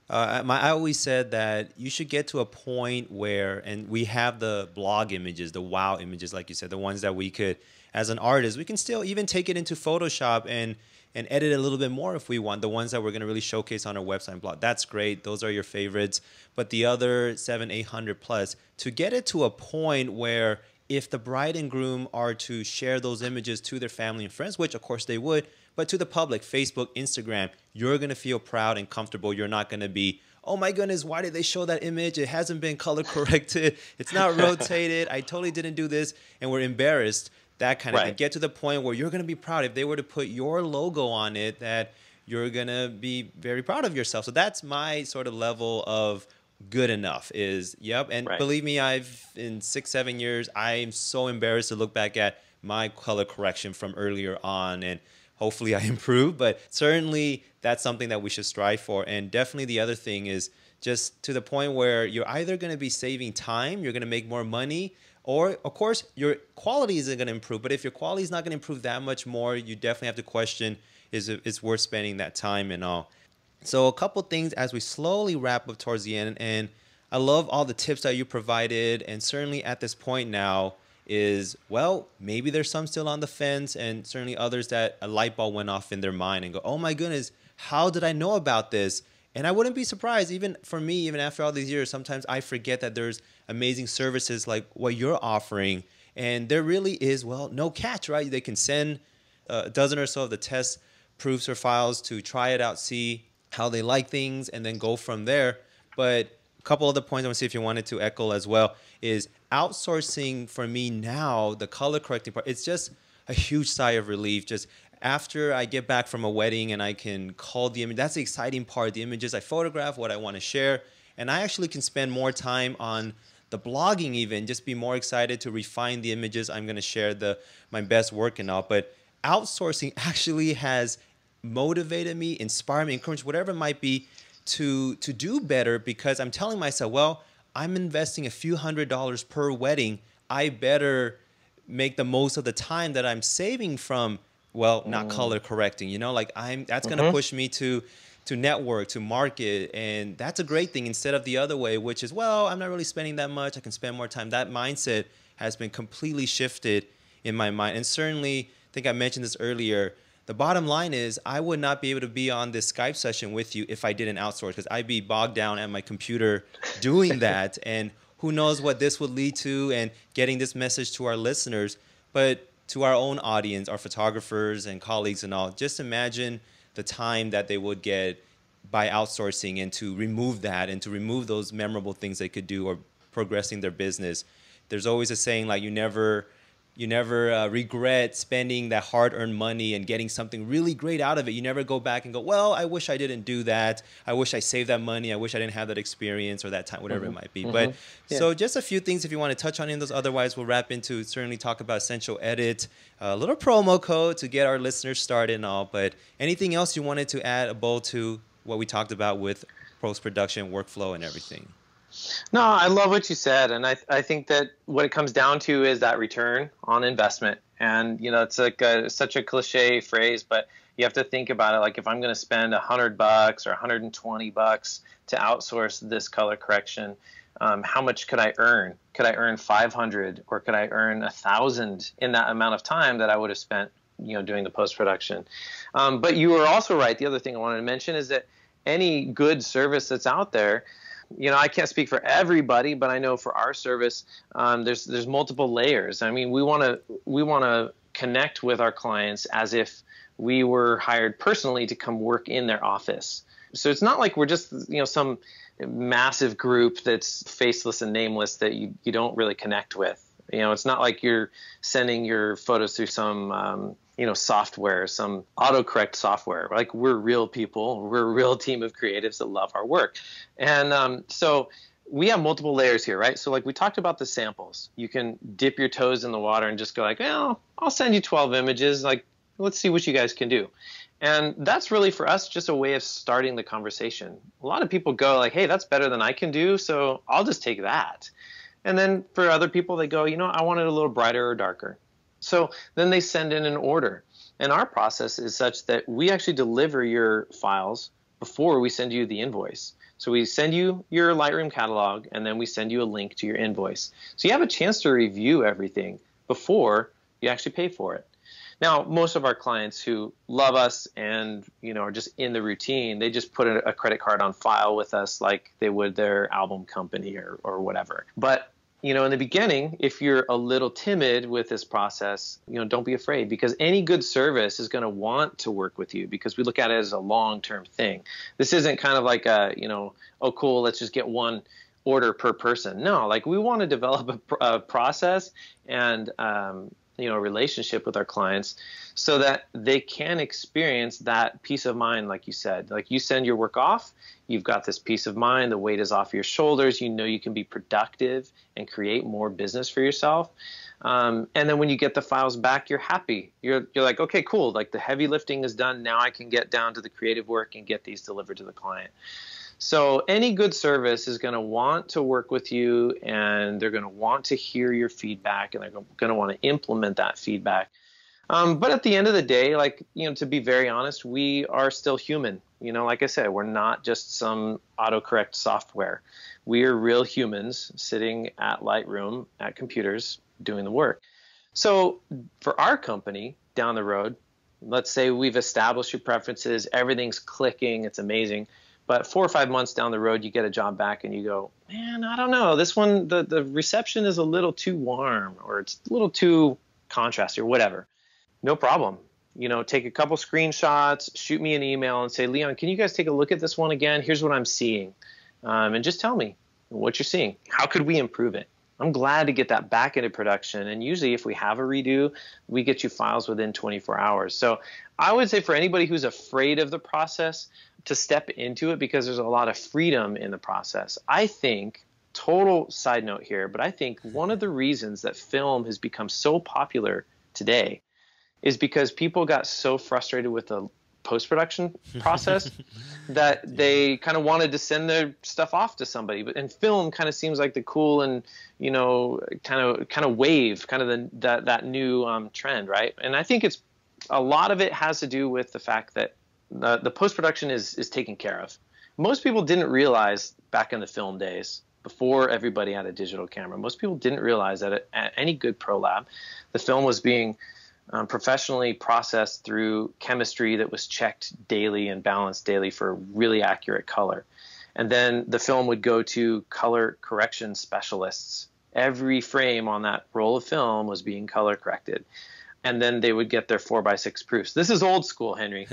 Uh, my, I always said that you should get to a point where, and we have the blog images, the wow images, like you said, the ones that we could, as an artist, we can still even take it into Photoshop and and edit a little bit more if we want, the ones that we're going to really showcase on our website and blog. That's great. Those are your favorites. But the other seven, eight hundred plus, to get it to a point where if the bride and groom are to share those images to their family and friends, which of course they would, but to the public, Facebook, Instagram, you're going to feel proud and comfortable. You're not going to be, oh my goodness, why did they show that image? It hasn't been color corrected. It's not rotated. I totally didn't do this. And we're embarrassed. That kind of right. thing. Get to the point where you're going to be proud. If they were to put your logo on it, that you're going to be very proud of yourself. So that's my sort of level of good enough is, yep. And right. believe me, I've in six, seven years, I'm so embarrassed to look back at my color correction from earlier on, and hopefully I improve, but certainly that's something that we should strive for. And definitely the other thing is just to the point where you're either going to be saving time, you're going to make more money, or of course your quality isn't going to improve. But if your quality is not going to improve that much more, you definitely have to question, is it it's worth spending that time and all. So a couple things as we slowly wrap up towards the end, and I love all the tips that you provided. And certainly at this point now, is, well, maybe there's some still on the fence, and certainly others that a light bulb went off in their mind and go, oh my goodness, how did I know about this? And I wouldn't be surprised, even for me, even after all these years, sometimes I forget that there's amazing services like what you're offering. And there really is, well, no catch, right? They can send a dozen or so of the test proofs or files to try it out, see how they like things, and then go from there. But a couple other points I want to see if you wanted to echo as well is, outsourcing for me now, the color correcting part, it's just a huge sigh of relief. Just after I get back from a wedding and I can call the image, that's the exciting part, the images I photograph, what I want to share. And I actually can spend more time on the blogging even, just be more excited to refine the images. I'm going to share the my best work and all. But outsourcing actually has motivated me, inspired me, encouraged, whatever it might be, to, to do better, because I'm telling myself, well, I'm investing a few hundred dollars per wedding. I better make the most of the time that I'm saving from, well, not mm. color correcting, you know, like I'm, that's going to mm-hmm. push me to, to network, to market. And that's a great thing, instead of the other way, which is, well, I'm not really spending that much, I can spend more time. That mindset has been completely shifted in my mind. And certainly, I think I mentioned this earlier, the bottom line is I would not be able to be on this Skype session with you if I didn't outsource, because I'd be bogged down at my computer doing that. And who knows what this would lead to, and getting this message to our listeners, but to our own audience, our photographers and colleagues and all, just imagine the time that they would get by outsourcing, and to remove that and to remove those memorable things they could do or progressing their business. There's always a saying like you never... You never uh, regret spending that hard-earned money and getting something really great out of it. You never go back and go, well, I wish I didn't do that. I wish I saved that money. I wish I didn't have that experience or that time, whatever mm-hmm. it might be. Mm-hmm. But yeah. So just a few things if you want to touch on in those. Otherwise, we'll wrap into certainly talk about Essential Edit, a little promo code to get our listeners started and all. But anything else you wanted to add, Abol, to what we talked about with post-production workflow and everything? No, I love what you said. And I th- I think that what it comes down to is that return on investment. And, you know, it's like a, such a cliche phrase, but you have to think about it. Like if I'm going to spend a hundred bucks or one hundred twenty bucks to outsource this color correction, um, how much could I earn? Could I earn five hundred or could I earn a thousand in that amount of time that I would have spent, you know, doing the post-production? Um, but you are also right. The other thing I wanted to mention is that any good service that's out there, you know, I can't speak for everybody, but I know for our service, um, there's there's multiple layers. I mean, we want to we want to connect with our clients as if we were hired personally to come work in their office. So it's not like we're just, you know, some massive group that's faceless and nameless that you, you don't really connect with. You know, it's not like you're sending your photos through some, um, you know, software, some autocorrect software. Like we're real people. We're a real team of creatives that love our work. And um, so we have multiple layers here, right? So like we talked about the samples. You can dip your toes in the water and just go like, well, I'll send you twelve images. Like, let's see what you guys can do. And that's really for us just a way of starting the conversation. A lot of people go like, hey, that's better than I can do, so I'll just take that. And then for other people, they go, you know, I want it a little brighter or darker. So then they send in an order. And our process is such that we actually deliver your files before we send you the invoice. So we send you your Lightroom catalog, and then we send you a link to your invoice. So you have a chance to review everything before you actually pay for it. Now, most of our clients who love us and, you know, are just in the routine, they just put a credit card on file with us like they would their album company or, or whatever. But you know, in the beginning, if you're a little timid with this process, you know, don't be afraid, because any good service is going to want to work with you, because we look at it as a long-term thing. This isn't kind of like a, you know, oh, cool, let's just get one order per person. No, like we want to develop a, pr- a process and, um, you know, a relationship with our clients so that they can experience that peace of mind, like you said. Like you send your work off, you've got this peace of mind, the weight is off your shoulders, you know you can be productive and create more business for yourself. Um, and then when you get the files back, you're happy. You're you're like, okay, cool, like the heavy lifting is done, now I can get down to the creative work and get these delivered to the client. So any good service is going to want to work with you, and they're going to want to hear your feedback, and they're going to want to implement that feedback. Um, but at the end of the day, like, you know, to be very honest, we are still human. You know, like I said, we're not just some autocorrect software. We are real humans sitting at Lightroom, at computers, doing the work. So for our company down the road, let's say we've established your preferences, everything's clicking, it's amazing. But four or five months down the road, you get a job back and you go, man, I don't know. This one, the, the reception is a little too warm, or it's a little too contrasty, or whatever. No problem. You know, take a couple screenshots, shoot me an email and say, Leon, can you guys take a look at this one again? Here's what I'm seeing. Um, and just tell me what you're seeing. How could we improve it? I'm glad to get that back into production. And usually if we have a redo, we get you files within twenty-four hours. So I would say for anybody who's afraid of the process to step into it, because there's a lot of freedom in the process. I think, total side note here, but I think one of the reasons that film has become so popular today is because people got so frustrated with the post-production process that they kind of wanted to send their stuff off to somebody. But and film kind of seems like the cool and, you know, kind of kind of wave, kind of the, that that new um, trend, right? And I think it's a lot of it has to do with the fact that uh, the post-production is, is taken care of. Most people didn't realize back in the film days, before everybody had a digital camera, most people didn't realize that at any good pro lab, the film was being um, professionally processed through chemistry that was checked daily and balanced daily for really accurate color. And then the film would go to color correction specialists. Every frame on that roll of film was being color corrected. And then they would get their four by six proofs. This is old school, Henry.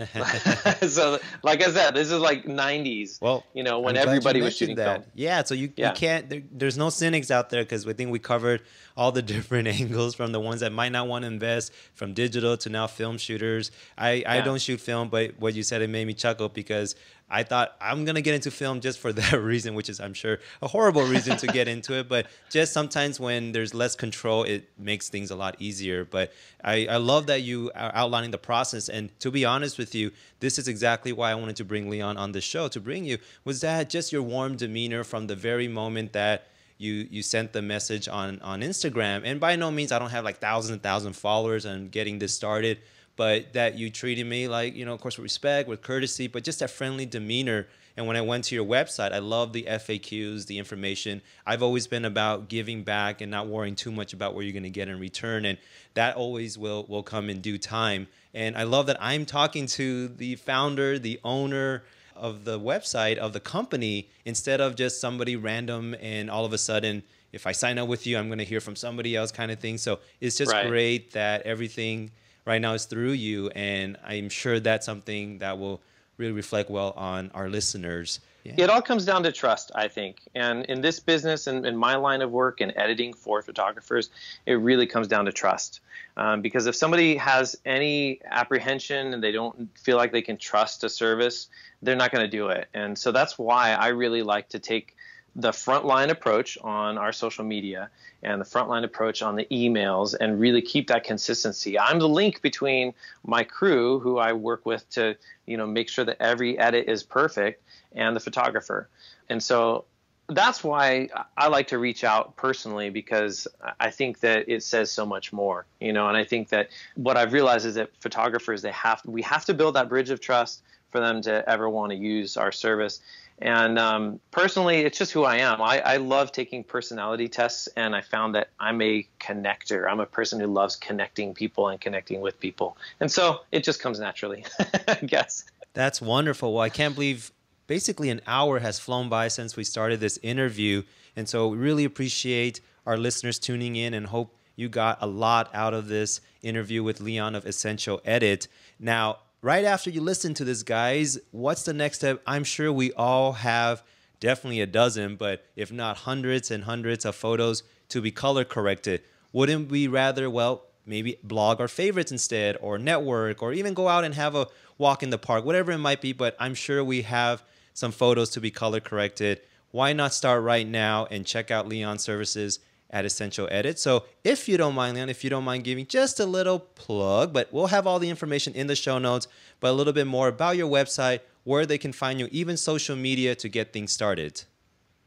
So, like I said, this is like nineties. Well, you know, when everybody was shooting that. Film. Yeah. So you, yeah. you can't. There, there's no cynics out there, because we think we covered all the different angles, from the ones that might not want to invest, from digital to now film shooters. I yeah. I don't shoot film, but what you said, it made me chuckle, because I thought I'm going to get into film just for that reason, which is, I'm sure, a horrible reason to get into it. But just sometimes when there's less control, it makes things a lot easier. But I, I love that you are outlining the process. And to be honest with you, this is exactly why I wanted to bring Leon on the show, to bring you, was that just your warm demeanor from the very moment that You, you sent the message on, on Instagram. And by no means, I don't have like thousands and thousands of followers and getting this started, but that you treated me like, you know, of course, with respect, with courtesy, but just that friendly demeanor. And when I went to your website, I love the F A Qs, the information. I've always been about giving back and not worrying too much about what you're going to get in return. And that always will, will come in due time. And I love that I'm talking to the founder, the owner, of the website of the company, instead of just somebody random, and all of a sudden, if I sign up with you, I'm going to hear from somebody else kind of thing. So it's just right. great that everything right now is through you. And I'm sure that's something that will really reflect well on our listeners. Yeah. It all comes down to trust, I think. And in this business and in my line of work and editing for photographers, it really comes down to trust. Um, because if somebody has any apprehension and they don't feel like they can trust a service, they're not going to do it. And so that's why I really like to take the frontline approach on our social media and the frontline approach on the emails, and really keep that consistency. I'm the link between my crew, who I work with to, you know, make sure that every edit is perfect, and the photographer. And so that's why I like to reach out personally, because I think that it says so much more, you know. And I think that what I've realized is that photographers, they have, we have to build that bridge of trust for them to ever want to use our service. And um, personally, it's just who I am. I, I love taking personality tests, and I found that I'm a connector. I'm a person who loves connecting people and connecting with people. And so it just comes naturally, I guess. That's wonderful. Well, I can't believe basically an hour has flown by since we started this interview. And so we really appreciate our listeners tuning in, and hope you got a lot out of this interview with Leon of Essential Edit. Now, right after you listen to this, guys, what's the next step? I'm sure we all have definitely a dozen, but if not hundreds and hundreds of photos to be color corrected. Wouldn't we rather, well, maybe blog our favorites instead, or network, or even go out and have a walk in the park, whatever it might be. But I'm sure we have some photos to be color corrected. Why not start right now and check out Leon's services at Essential Edit? So if you don't mind, Leon, if you don't mind giving just a little plug, but we'll have all the information in the show notes, but a little bit more about your website, where they can find you, even social media to get things started.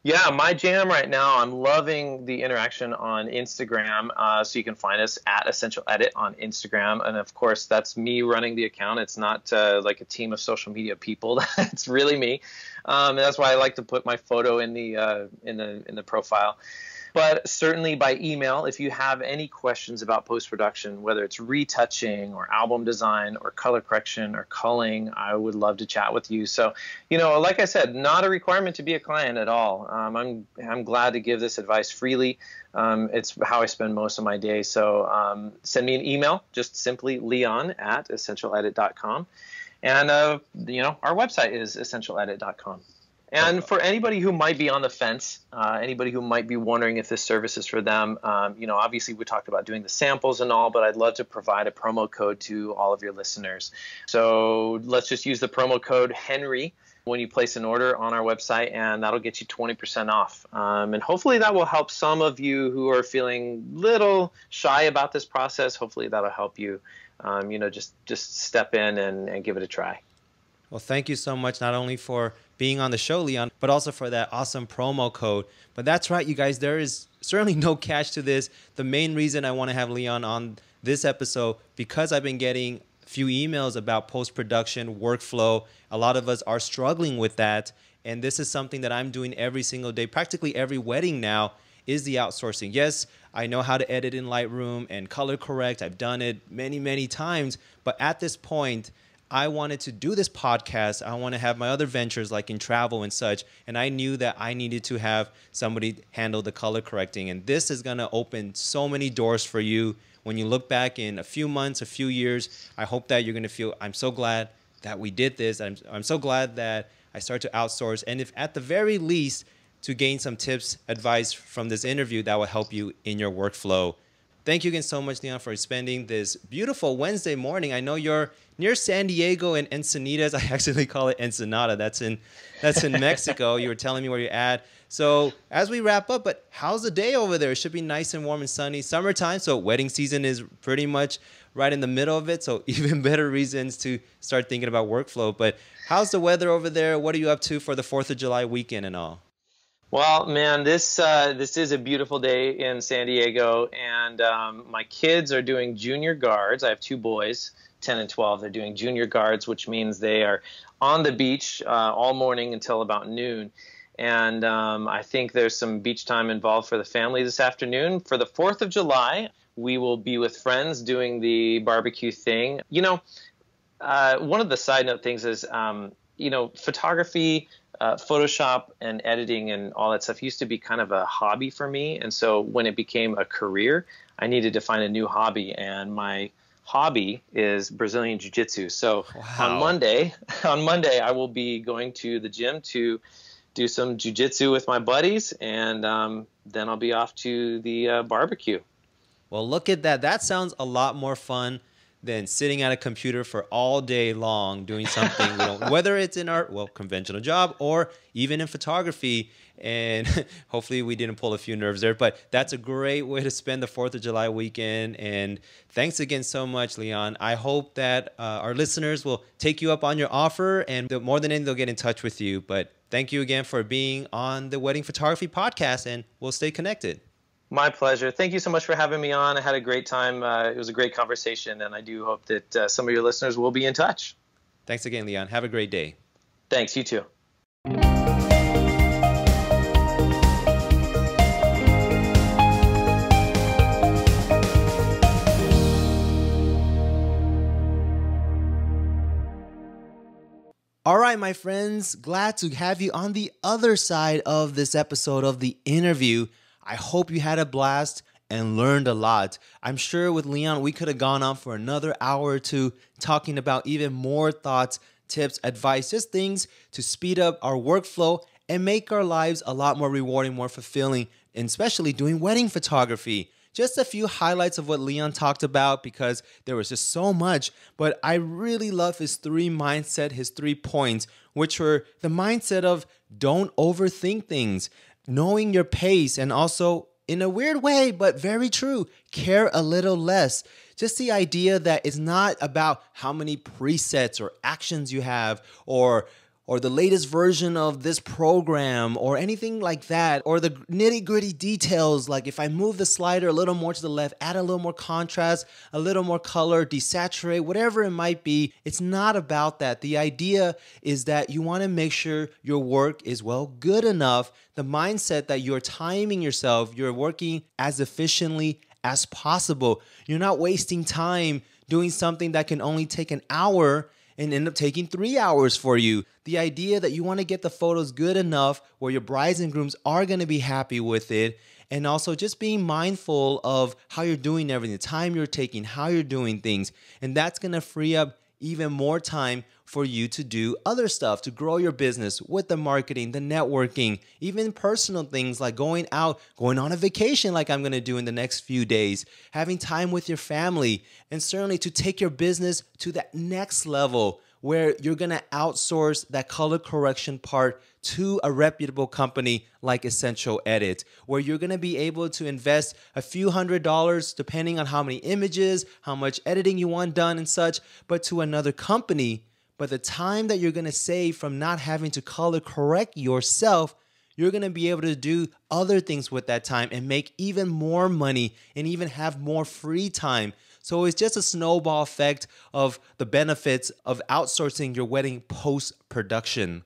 Yeah, my jam right now, I'm loving the interaction on Instagram. Uh, so you can find us at Essential Edit on Instagram. And of course, that's me running the account. It's not uh, like a team of social media people. It's really me. Um, and that's why I like to put my photo in the, uh, in the, in the profile. But certainly by email, if you have any questions about post-production, whether it's retouching or album design or color correction or culling, I would love to chat with you. So, you know, like I said, not a requirement to be a client at all. Um, I'm, I'm glad to give this advice freely. Um, it's how I spend most of my day. So um, send me an email, just simply leon at essential edit dot com. And, uh, you know, our website is essential edit dot com. And for anybody who might be on the fence, uh, anybody who might be wondering if this service is for them, um, you know, obviously we talked about doing the samples and all, but I'd love to provide a promo code to all of your listeners. So let's just use the promo code Henry when you place an order on our website, and that'll get you twenty percent off. Um, and hopefully that will help some of you who are feeling a little shy about this process. Hopefully that'll help you, um, you know, just, just step in and, and give it a try. Well, thank you so much, not only for being on the show, Leon, but also for that awesome promo code. But that's right, you guys, there is certainly no catch to this. The main reason I want to have Leon on this episode, because I've been getting few emails about post-production, workflow. A lot of us are struggling with that. And this is something that I'm doing every single day. Practically every wedding now is the outsourcing. Yes, I know how to edit in Lightroom and color correct. I've done it many, many times. But at this point, I wanted to do this podcast. I want to have my other ventures like in travel and such. And I knew that I needed to have somebody handle the color correcting. And this is going to open so many doors for you. When you look back in a few months, a few years, I hope that you're going to feel, I'm so glad that we did this. I'm, I'm so glad that I started to outsource. And if at the very least, to gain some tips, advice from this interview that will help you in your workflow. Thank you again so much, Leon, for spending this beautiful Wednesday morning. I know you're near San Diego and Encinitas. I actually call it Ensenada. That's in, that's in Mexico. You were telling me where you're at. So as we wrap up, but how's the day over there? It should be nice and warm and sunny. Summertime, so wedding season is pretty much right in the middle of it. So even better reasons to start thinking about workflow. But how's the weather over there? What are you up to for the fourth of July weekend and all? Well, man, this uh, this is a beautiful day in San Diego, and um, my kids are doing junior guards. I have two boys, ten and twelve. They're doing junior guards, which means they are on the beach uh, all morning until about noon. And um, I think there's some beach time involved for the family this afternoon. For the fourth of July, we will be with friends doing the barbecue thing. You know, uh, one of the side note things is, um, you know, photography, Uh, Photoshop and editing and all that stuff used to be kind of a hobby for me. And so when it became a career, I needed to find a new hobby. And my hobby is Brazilian Jiu-Jitsu. So wow. on Monday, on Monday, I will be going to the gym to do some Jiu-Jitsu with my buddies. And um, then I'll be off to the uh, barbecue. Well, look at that. That sounds a lot more fun than sitting at a computer for all day long doing something, you know, whether it's in our, well, conventional job or even in photography. And hopefully we didn't pull a few nerves there, but that's a great way to spend the fourth of July weekend. And thanks again so much, Leon. I hope that uh, our listeners will take you up on your offer, and more than anything, they'll get in touch with you. But thank you again for being on the Wedding Photography Podcast, and we'll stay connected. My pleasure. Thank you so much for having me on. I had a great time. Uh, it was a great conversation, and I do hope that uh, some of your listeners will be in touch. Thanks again, Leon. Have a great day. Thanks. You too. All right, my friends, glad to have you on the other side of this episode of the interview. I hope you had a blast and learned a lot. I'm sure with Leon, we could have gone on for another hour or two talking about even more thoughts, tips, advice, just things to speed up our workflow and make our lives a lot more rewarding, more fulfilling, and especially doing wedding photography. Just a few highlights of what Leon talked about because there was just so much, but I really love his three mindset, his three points, which were the mindset of don't overthink things, knowing your pace, and also in a weird way, but very true, care a little less. Just the idea that it's not about how many presets or actions you have or or the latest version of this program or anything like that, or the nitty-gritty details, like if I move the slider a little more to the left, add a little more contrast, a little more color, desaturate, whatever it might be, it's not about that. The idea is that you wanna make sure your work is, well, good enough, the mindset that you're timing yourself, you're working as efficiently as possible. You're not wasting time doing something that can only take an hour and end up taking three hours for you. The idea that you wanna get the photos good enough where your brides and grooms are gonna be happy with it, and also just being mindful of how you're doing everything, the time you're taking, how you're doing things, and that's gonna free up even more time for you to do other stuff, to grow your business with the marketing, the networking, even personal things like going out, going on a vacation like I'm gonna do in the next few days, having time with your family, and certainly to take your business to that next level where you're gonna outsource that color correction part to a reputable company like Essential Edit, where you're gonna be able to invest a few hundred dollars depending on how many images, how much editing you want done and such, but to another company. But the time that you're gonna save from not having to color correct yourself, you're gonna be able to do other things with that time and make even more money and even have more free time. So it's just a snowball effect of the benefits of outsourcing your wedding post-production.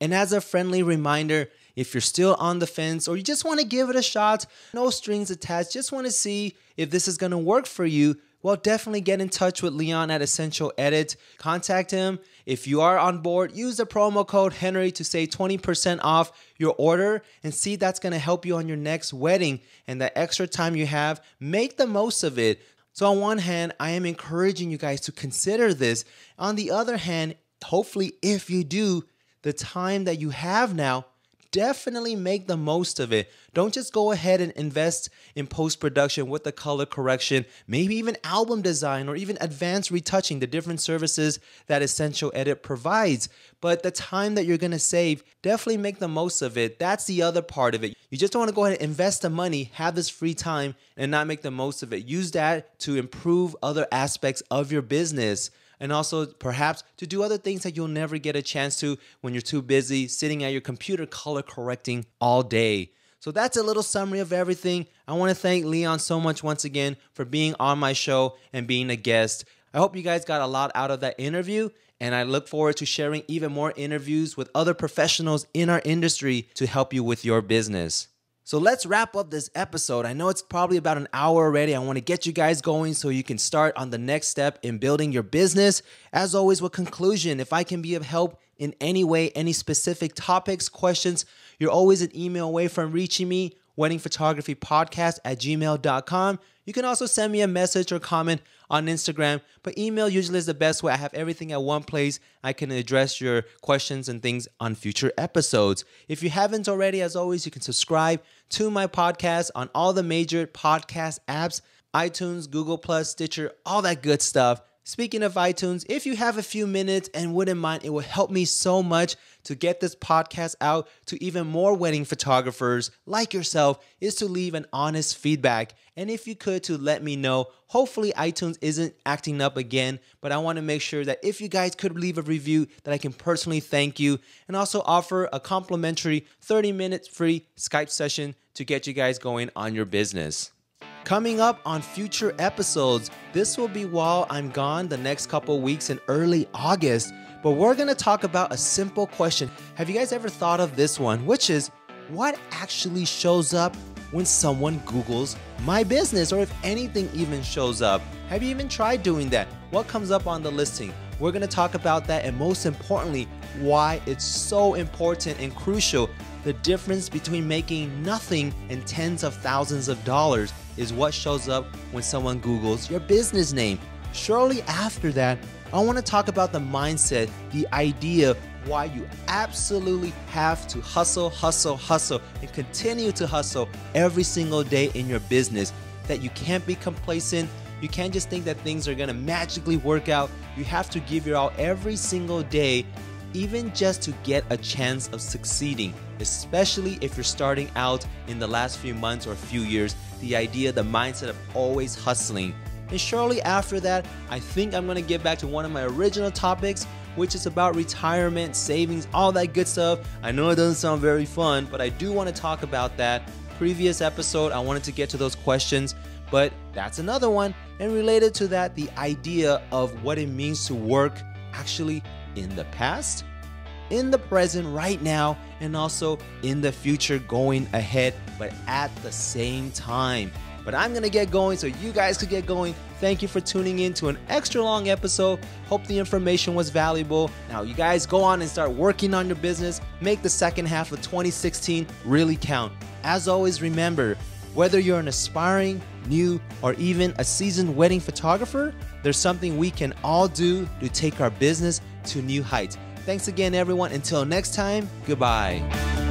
And as a friendly reminder, if you're still on the fence or you just want to give it a shot, no strings attached, just want to see if this is going to work for you, well, definitely get in touch with Leon at Essential Edit. Contact him. If you are on board, use the promo code Henry to save twenty percent off your order and see that's going to help you on your next wedding. And the extra time you have, make the most of it. So on one hand, I am encouraging you guys to consider this. On the other hand, hopefully if you do, the time that you have now, definitely make the most of it. Don't just go ahead and invest in post-production with the color correction, maybe even album design or even advanced retouching, the different services that Essential Edit provides. But the time that you're going to save, definitely make the most of it. That's the other part of it. You just don't want to go ahead and invest the money, have this free time, and not make the most of it. Use that to improve other aspects of your business. And also perhaps to do other things that you'll never get a chance to when you're too busy sitting at your computer color correcting all day. So that's a little summary of everything. I want to thank Leon so much once again for being on my show and being a guest. I hope you guys got a lot out of that interview, and I look forward to sharing even more interviews with other professionals in our industry to help you with your business. So let's wrap up this episode. I know it's probably about an hour already. I want to get you guys going so you can start on the next step in building your business. As always, with conclusion, if I can be of help in any way, any specific topics, questions, you're always an email away from reaching me, wedding photography podcast at gmail dot com. You can also send me a message or comment on Instagram, but email usually is the best way. I have everything at one place. I can address your questions and things on future episodes. If you haven't already, as always, you can subscribe to my podcast on all the major podcast apps, iTunes, Google Plus, Stitcher, all that good stuff. Speaking of iTunes, if you have a few minutes and wouldn't mind, it would help me so much to get this podcast out to even more wedding photographers like yourself, is to leave an honest feedback. And if you could, to let me know. Hopefully iTunes isn't acting up again, but I want to make sure that if you guys could leave a review, that I can personally thank you, and also offer a complimentary thirty minute free Skype session to get you guys going on your business. Coming up on future episodes, this will be while I'm gone the next couple weeks in early August, but we're going to talk about a simple question. Have you guys ever thought of this one, which is what actually shows up when someone Googles my business, or if anything even shows up? Have you even tried doing that? What comes up on the listing? We're going to talk about that, and most importantly, why it's so important and crucial. The difference between making nothing and tens of thousands of dollars is what shows up when someone Googles your business name. Shortly after that, I want to talk about the mindset, the idea why you absolutely have to hustle, hustle, hustle, and continue to hustle every single day in your business, that you can't be complacent. You can't just think that things are going to magically work out. You have to give your all every single day, even just to get a chance of succeeding, especially if you're starting out in the last few months or few years, the idea, the mindset of always hustling. And shortly after that, I think I'm going to get back to one of my original topics, which is about retirement, savings, all that good stuff. I know it doesn't sound very fun, but I do want to talk about that. Previous episode, I wanted to get to those questions, but that's another one. And related to that, the idea of what it means to work actually in the past, in the present, right now, and also in the future going ahead, but at the same time. But I'm going to get going so you guys could get going. Thank you for tuning in to an extra long episode. Hope the information was valuable. Now you guys go on and start working on your business. Make the second half of twenty sixteen really count. As always, remember, whether you're an aspiring, new, or even a seasoned wedding photographer, there's something we can all do to take our business to new heights. Thanks again, everyone. Until next time, goodbye.